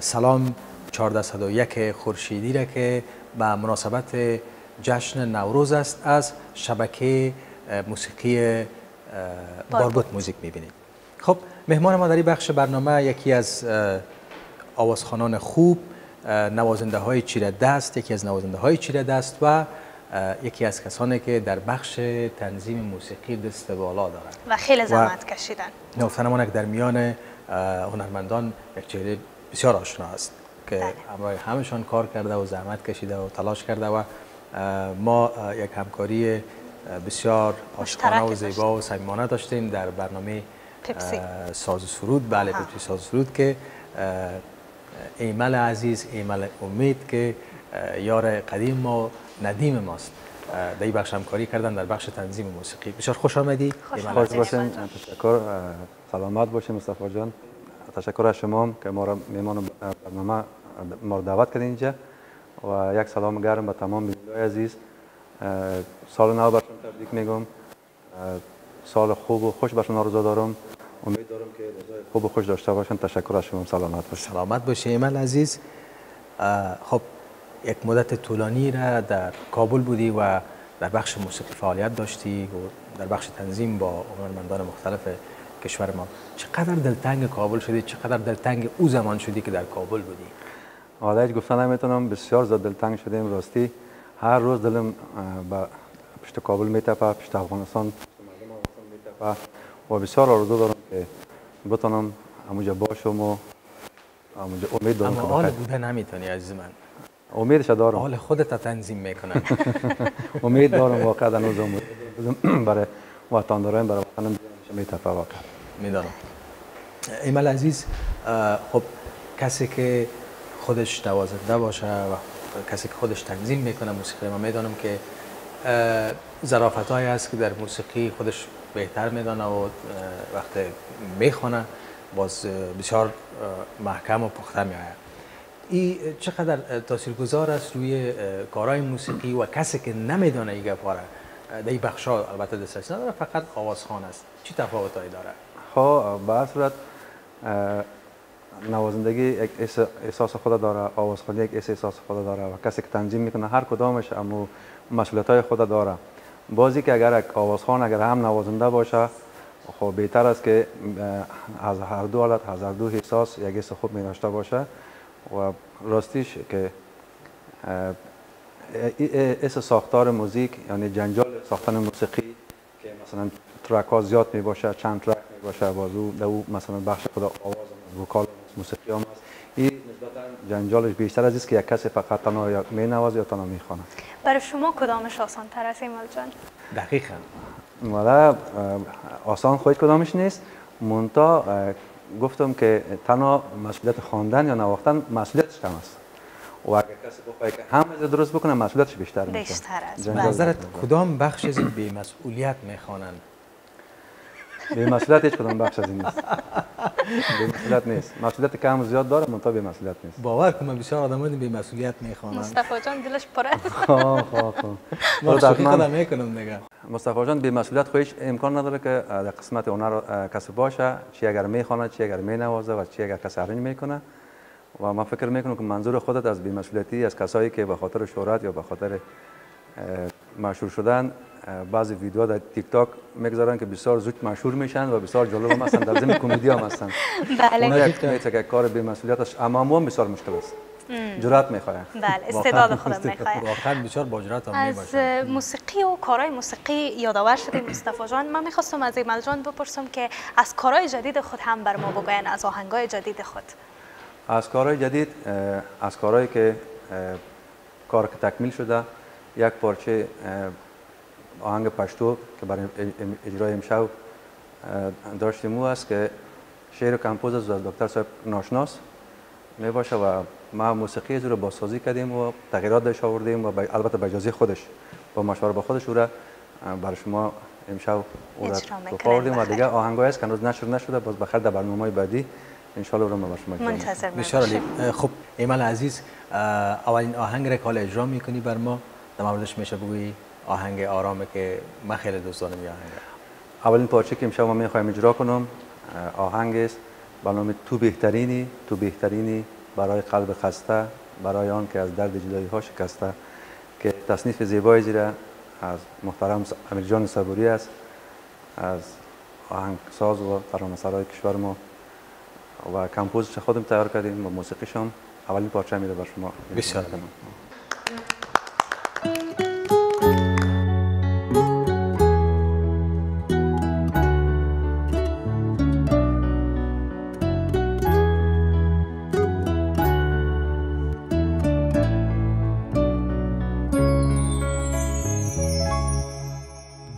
سلام چهارده صد و یک خورشیدی را که به مناسبت جشن نوروز است از شبکه موسیقی باربود موزیک میبینید. خب مهمان ما در این بخش برنامه یکی از آوازخوانان خوب، نوازنده های چیره دست، یکی از نوازنده های چیره دست و یکی از کسانی که در بخش تنظیم موسیقی دست بالا دارند و خیلی زحمت کشیدن. نوفنمون در میان هنرمندان یک چهره بسیار آشنا است که همراه همشان کار کرده و زحمت کشیده و تلاش کرده و ما یک همکاری بسیار عاشقانه و زیبا و صمیمانه داشتیم در برنامه ساز و سرود. بله پیپسی ساز و سرود که ایمل عزیز، ایمل امید که یار قدیم ما ندیم ماست در این بخش همکاری کردن در بخش تنظیم موسیقی. بسیار خوش آمدی. خوش باشیم. تشکر. سلامت باشیم مصطفی جان. تشکر از شما که ما را میهمان برنامه ما را دعوت کردین اینجا و یک سلام گرم به تمام بینندگان عزیز. سال نو براتون تبریک میگم. سال خوب و خوش براتون آرزو دارم. امید دارم که روزهای خوب و خوش داشته باشین. تشکر از شما. سلامت باشین. سلامت باشین ایمل عزیز. خب یک مدت طولانی را در کابل بودی و در بخش موسیقی فعالیت داشتی و در بخش تنظیم با هنرمندان مختلف کشور ما. چقدر دلتنگ کابل شدی؟ چقدر دلتنگ او زمان شدی که در کابل بودی؟ حالا هیچ گفتن نمیتونم، بسیار زیاد دلتنگ شدیم راستی. هر روز دلم به پشت کابل میتپه، پشت افغانستان، پشت مردم افغانستان میتپه و بسیار آرزو دارم که بتونم همونجا باشم و همونجا امید دارم. اما حال بوده نمیتونی عزیز من. امیدش دارم. حال خودت تنظیم میکنم. امید دارم واقعا هنوز امید برای وطن دارم، برای وطنم میتپه واقعا. میدونم. ایمل عزیز خب کسی که خودش نوازنده باشه و کسی که خودش تنظیم میکنه موسیقی، ما میدانم که ظرافت هایی هست که در موسیقی خودش بهتر میدانه و وقتی میخونه باز بسیار محکم و پخته میآید. این چقدر تاثیرگذار است روی کارهای موسیقی و کسی که نمیدانه این گپ ها را در این بخش ها البته دسترسی نداره، فقط آوازخوان است، چی تفاوت هایی داره؟ ها به هر صورت نوازندگی یک احساس خود داره، آوازخوانی یک احساس خود داره و کسی که تنظیم میکنه هر کدامش اما مسئولیت‌های خود داره. بازی که اگر یک آوازخوان اگر هم نوازنده باشه خب بهتر است که از هر دو حالت، از هر دو احساس یک حس خوب می‌داشته باشه و راستیش که اس ساختار موزیک یعنی جنجال ساختن موسیقی که مثلا ترک ها زیاد می‌باشه، چند ترک می‌باشه، بازو دو مثلا بخش خود آواز وکال موسیقی هم است. این نسبتاً جنجالش بیشتر از است که یک کسی فقط تنها یا مینواز یا تنها میخواند. برای شما کدامش آسان تر است ایمال جان؟ دقیقاً. مالا آسان خود کدامش نیست. منتها گفتم که تنها مسئولیت خواندن یا نواختن مسئولیتش کم است. و اگر کسی بخواهی که همه درست بکنه مسئولیتش بیشتر میشه. بیشتر است. به نظرت کدام بخش از این بی مسئولیت میخوانند؟ به مسئولیت هیچ کدام بخش از این نیست. به مسئولیت نیست. مسئولیت کم زیاد داره منتها به مسئولیت نیست. باور کنم بسیار آدم‌ها به مسئولیت میخوانند. مصطفی جان دلش پر است. خب خب خب. شوخی خودم میکنم دیگه. مصطفی جان به مسئولیت خودش امکان نداره که در قسمت هنر کسی باشه، چی اگر میخوانه، چی اگر مینوازه و چی اگر کسی ارنج میکنه. و من فکر میکنم که منظور خودت از بی‌مسئولیتی از کسایی که به خاطر شهرت یا به خاطر مشهور شدن بعضی ویدیوها در تیک تاک میگذارن که بسیار زود مشهور میشن و بسیار جالب هم هستن، در ضمن کمدی هم هستن. بله. اونها یک میتگه کار بی‌مسئولیتش اما هم بسیار مشکل است. جرأت میخواد. بله، استعداد خودم میخواد. واقعا بسیار با جرأت هم میباشه. از موسیقی و کارهای موسیقی یادآور شدیم مصطفی جان. من میخواستم از ایمل جان بپرسم که از کارهای جدید خود هم بر ما بگوین، از آهنگای جدید خود. از کارهای جدید، از کارهایی که کار که تکمیل شده، یک پارچه آهنگ پشتو که برای اجرای امشب داشتیم او است که شعر و کمپوز از دکتر صاحب ناشناس می باشه و ما موسیقی زور بازسازی کردیم و تغییرات داشت آوردیم و البته به اجازه خودش با مشوره با خودش او را برای شما امشب آوردیم و دیگه آهنگایی است که هنوز نشر نشده، باز بخیر در برنامه‌های بعدی ان شاء الله برنامه شما منتظر باشیم. خب ایمل عزیز، اولین آهنگ را که حالا اجرا می‌کنی بر ما در موردش میشه بگویی؟ آهنگ آرامه که من خیلی دوست دارم. این آهنگ اولین پارچه که امشب ما می‌خوایم اجرا کنم آهنگ است به نام تو بهترینی، تو بهترینی برای قلب خسته، برای آن که از درد جدایی‌ها شکسته، که تصنیف زیبایی زیرا از محترم امیر جان صبوری است، از آهنگساز و فرامسرای کشور ما و کمپوزش خودم تیار کردیم و موسیقیش هم. اولین پارچه میده بر شما. بسیار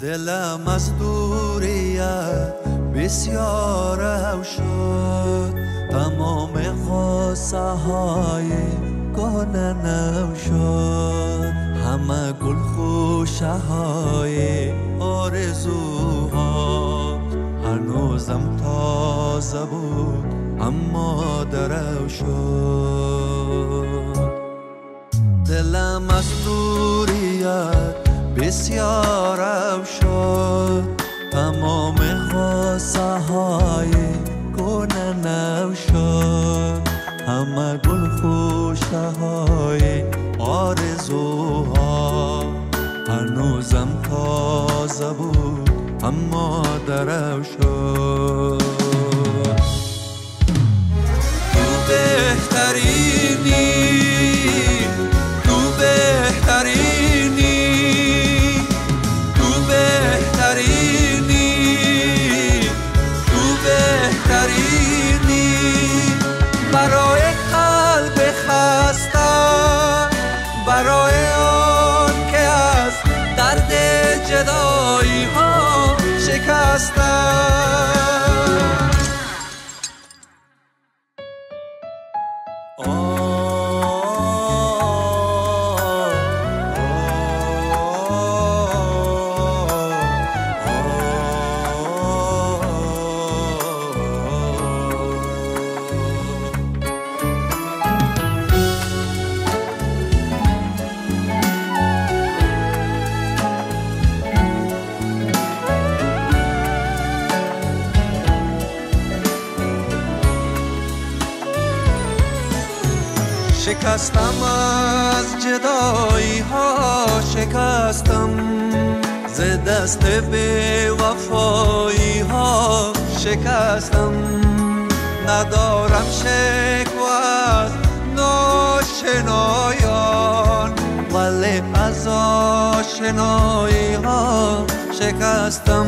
دلم از دوریت بسیار هم شد، تمام خواسته های گاننم شد، همه گل خوشه های آرزوها هنوزم تازه بود اما درو شد. دلم از دوریت بسیارم شد، تمام خواسته های گوننم شد، همه گل خوشه های آرزوها هنوزم تازه بود اما درو شد. تو بهترینی، تو بهترینی، برای قلب خسته، برای آن که از درد جدایی ها شکسته. شکستم از جدایی ها شکستم، ز دست بی وفایی ها شکستم، ندارم شکوه از ناشنایان ولی از آشنایی ها شکستم.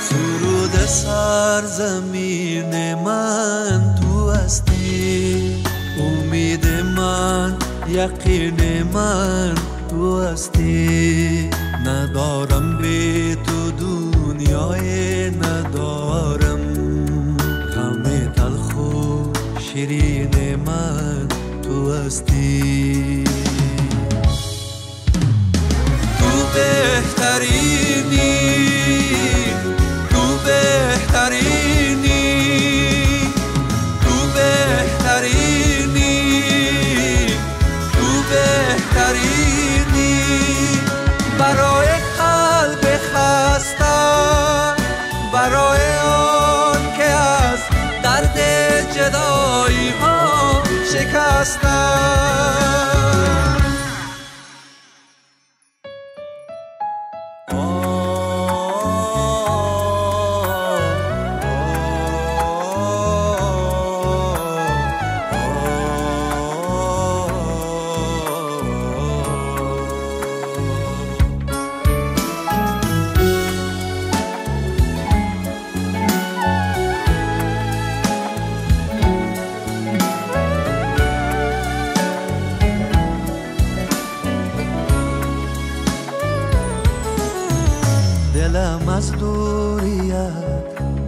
سرود سرزمین من تو هستی، امید من، یقین من تو هستی، ندارم بی تو دنیای ندارم، همه تلخ و شیرین من تو هستی. تو بهترینی، تو بهترینی، تو بهترینی، بهترینی برای قلب خسته، برای آن که از درد جدایی ها شکسته.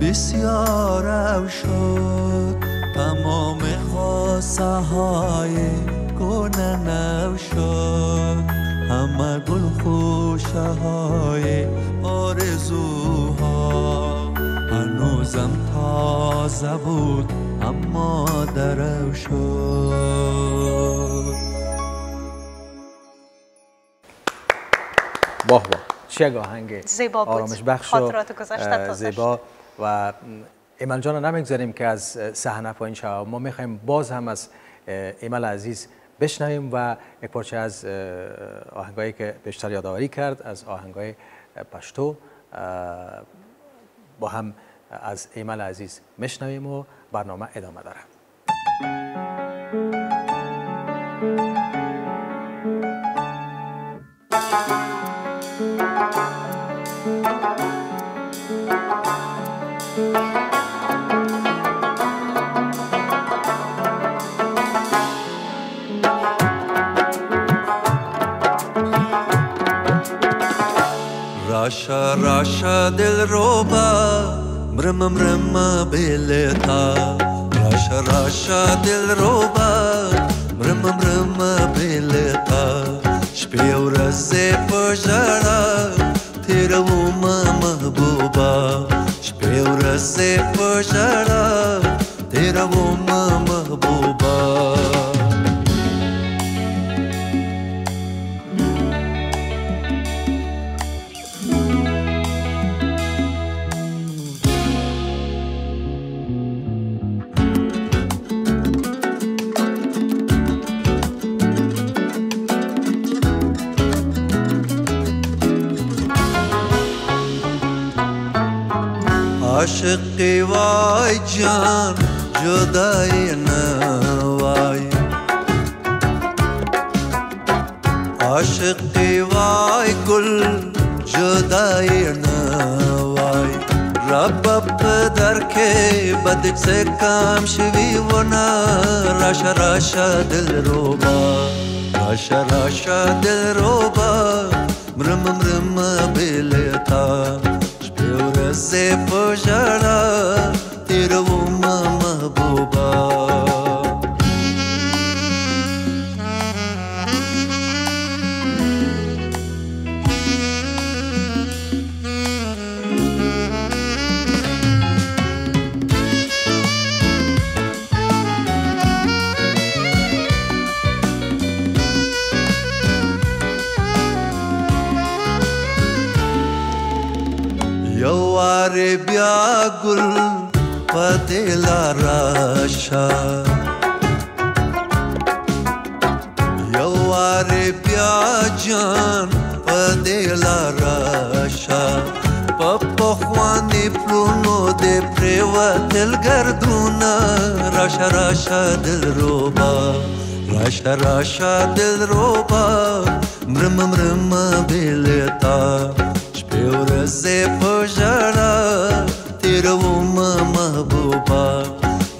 بسیارم شد، تمام خواسته های گوننم شد، همه گل خوشه های آرزو تازه بود اما درو شد. باه باه چه گاهنگ زیبا بود، آرامش بخش و زیبا. و ایمل جان رو نمیگذاریم که از صحنه پایین شود، ما میخوایم باز هم از ایمل عزیز بشنویم و یک پارچه از آهنگایی که بیشتر یادآوری کرد از آهنگای پشتو با هم از ایمل عزیز میشنویم و برنامه ادامه داره. راشا راشا دل روبا مرم مرم بیلتا، راشا راشا دل روبا مرم مرم بیلتا، شپه و روز پجارا تیرا و ما محبوبا، شپه و روز پجارا تیرا و ما محبوبا. عاشقی وای جان جدای نوای، عاشقی وای گل جدای نوای، رب پدر که بدت سے کام شوی و نا، راشا راشا دل روبا، راشا راشا دل روبا مرم مرم بیلتا، se pojara tera wo mahbooba. بیا گل پدیل راشا، یوار بیا جان پدیل راشا، پاپا خوانی پلونو ده پریوا دلگردونا، راشا راشا دل روبا، راشا راشا دل روبا مرم مرم بیلتا، ورزه پجارا تیرا و ما محبوبا،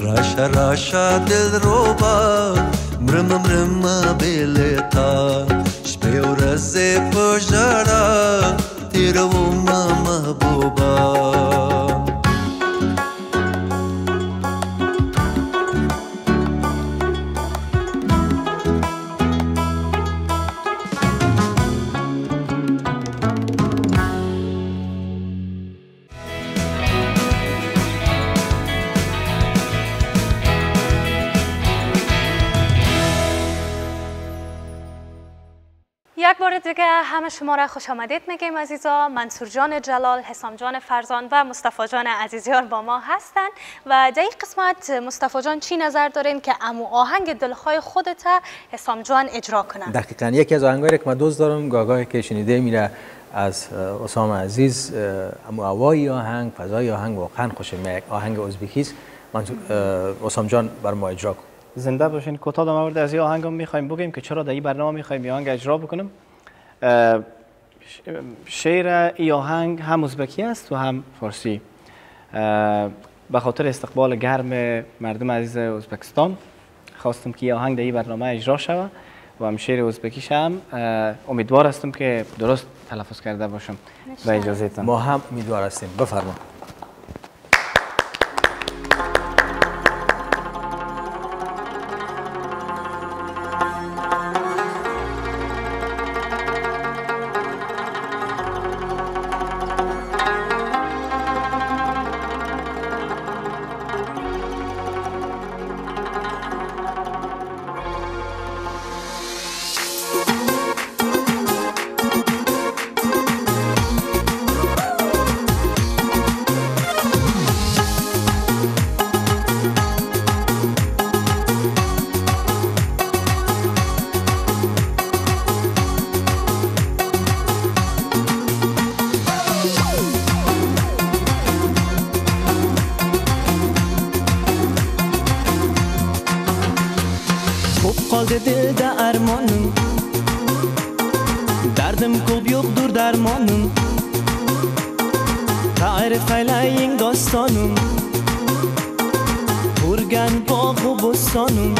راشا راشا دل روبا مرم مرم بیلتا، شپه ورزه پجارا تیرا و ما محبوبا. یک بار دیگه همه شما را خوش آمدید میگیم عزیزا. منصور جان جلال، حسام جان فرزان و مصطفی جان عزیزیان با ما هستند و در این قسمت مصطفی جان چی نظر دارین که امو آهنگ دلخواه خودت حسام جان اجرا کنن؟ دقیقاً یکی از آهنگایی که من دوست دارم گاگای که شنیده میره از اسام عزیز، امو اوای آهنگ، فضای آهنگ واقعا خوشم میاد. آهنگ ازبکی است. اسام جان بر ما اجرا کن. زنده باشین. کوتاه در مورد از این آهنگم میخوایم بگیم که چرا در این برنامه میخوایم آهنگ اجرا بکنیم. شعر این آهنگ هم ازبکی است و هم فارسی، به خاطر استقبال گرم مردم عزیز ازبکستان خواستم که این آهنگ در این برنامه اجرا شود و هم شعر ازبکیش هم. امیدوار هستم که درست تلفظ کرده باشم. با اجازهتون ما هم امیدوار هستیم. بفرما. Ko'p qoldi dilda armonim, dardim ko'p yo'qdir darmonim. Ta'rif aylaying dostonim, ko'rgan bog'u bo'stonim.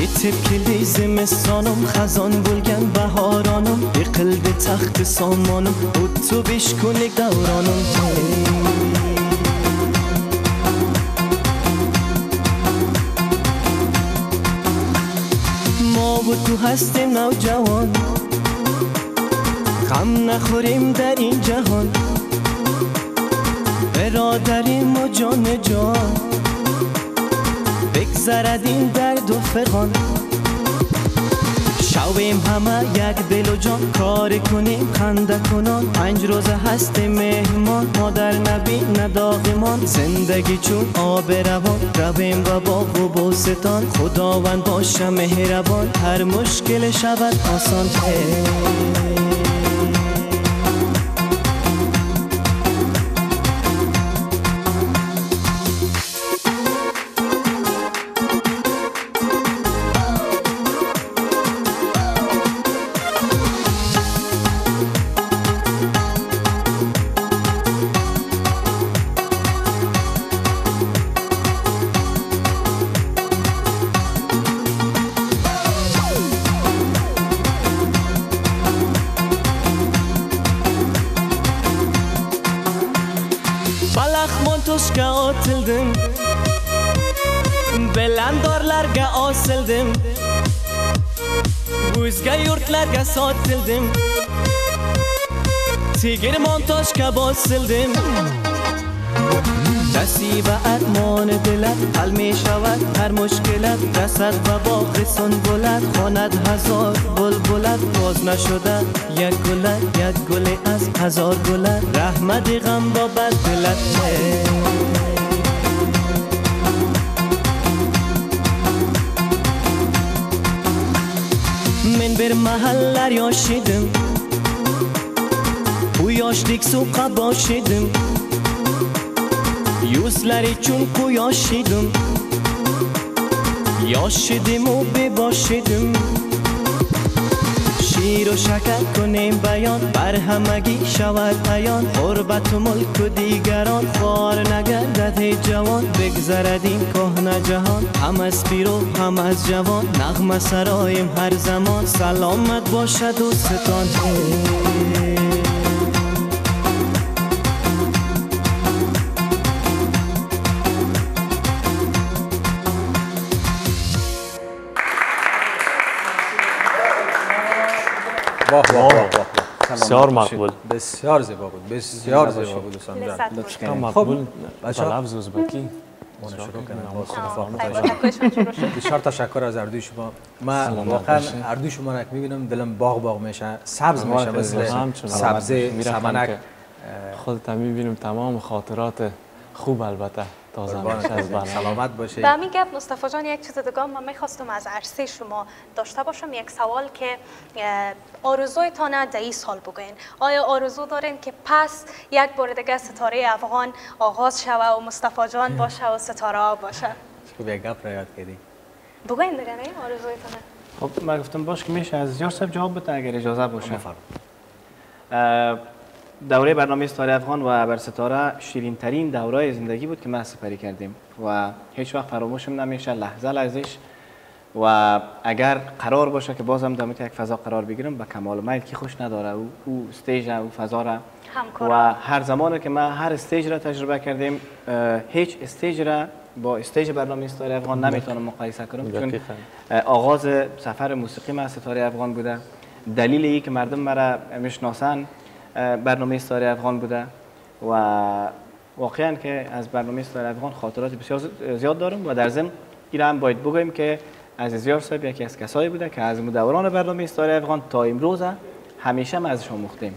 Yetib keldi zimistonim, xazon bo'lgan bahoranim, yiqildi taxti somonim, o'tdi besh kunlik davronim. تو هستیم نوجوان، غم نخوریم در این جهان. برادریم و جان جان، بگذرد این درد و فغان. شویم همه یک دل و جان، کار کنیم خنده کنان. پنج روز هستیم مهمان، مادر نبیند داغمان. زندگی چون آب روان، رویم و باغ و بوستان. خداوند باشه مهربان، هر مشکل شود آسان. Belandorlarga osildim, o'zga yurtlarga sotildim. Tegirmon toshga bosildim. Nasiba armon dilab, qalmi shavat har mushkilat. Jasad va bog'i sunbulat, xonad hazor bulbulat. Toz nashuda yak gulat, yak guli az hazor gulat. Rahmati g'am bobat dilat. Men bir mahallar yoshidim, bu yoshlik suqqa boshidim. Yuzlar uchun quyosh edim, yosh edim u bebosh edim. Shiru shakar kunim bayon, bar hamagi shavad ayon. G'urbat u mulk u digaron, xor nagardad ey javon. Begzarad in kohna jahon, hamas piru hamas javon. Nag'ma saroyim har zamon, salomat boshad u siton. بسیار مقبول، بسیار زیبا بود، بسیار زیبا بود دوستان. خب بچه‌ها لفظ ازبکی بسیار تشکر از اردوی شما. من واقعا اردوی شما را میبینم دلم باغ باغ میشه، سبز میشه، مثل سبزه سمنک. خودت میبینم تمام خاطرات خوب البته تازه میشه از برنامه. سلامت باشید. و میگم مصطفی جان یک چیز دیگه من میخواستم از عرصه شما داشته باشم، یک سوال که آرزویتان در این سال بگوین. آیا آرزو دارین که پس یک بار دیگه ستاره افغان آغاز شوه و مصطفی جان باشه و ستاره ها باشه؟ خوب یک گپ را یاد کردی. بگوین دیگه نه آرزویتان. خب من گفتم باش که میشه از یوسف جواب بده اگر اجازه باشه. دوره برنامه ستاره افغان و بر ستاره شیرین ترین دوره زندگی بود که ما سپری کردیم و هیچ وقت فراموشم نمیشه لحظه لحظش. و اگر قرار باشه که بازم در یک فضا قرار بگیرم به کمال میل که خوش نداره او, او استیج او فضا را و هر زمانی که ما هر استیج را تجربه کردیم هیچ استیج را با استیج برنامه ستاره افغان نمیتونم مقایسه کنم، چون آغاز سفر موسیقی ما ستاره افغان بوده. دلیل اینکه مردم مرا میشناسن برنامه ستاره افغان بوده و واقعا که از برنامه ستاره افغان خاطرات بسیار زیاد دارم. و در ضمن این هم باید بگویم که عزیزیار صاحب یکی از کسایی بوده که از دوران برنامه ستاره افغان تا امروز همیشه ما ازش آموختیم.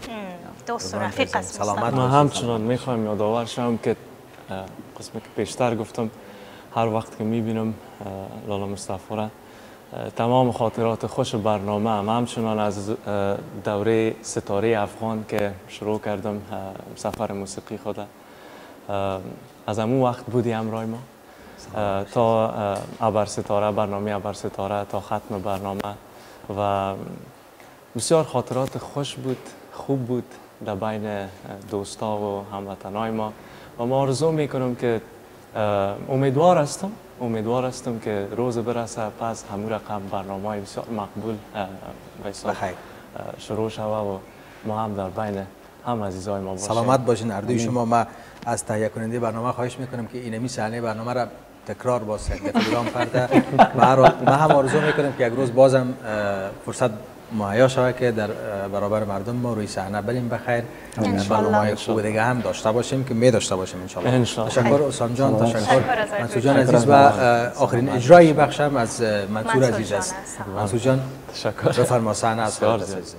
دوست و رفیق است. ما همچنان میخوایم یادآور شم که قسمی که پیشتر گفتم هر وقت که میبینم لالا مصطفی را تمام خاطرات خوش برنامه هم همچنان از دوره ستاره افغان که شروع کردم سفر موسیقی خود از همون وقت بودی همراه ما تا ابر ستاره، برنامه ابر ستاره تا ختم برنامه و بسیار خاطرات خوش بود، خوب بود در بین دوستا و هموطنای ما و ما آرزو میکنم که امیدوار هستم امیدوار هستم که روز برسه پس همون رقم برنامه بسیار مقبول شروع شود و ما هم در بین هم عزیزای ما باشیم. سلامت باشین اردوی شما. ما از تهیه کننده برنامه خواهش میکنم که اینمی صحنه برنامه را تکرار باز کنه فلان فردا ما هم آرزو میکنیم که یک روز بازم فرصت مهیا شود که در برابر مردم ما روی صحنه بریم بخیر برنامه‌های خوب دیگه هم داشته باشیم که می داشته باشیم ان شاء الله. تشکر اسام جان، تشکر منصور جان عزیز و آخرین اجرای بخش هم از منصور عزیز است. منصور جان تشکر، بفرما صحنه از عزیز.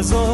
As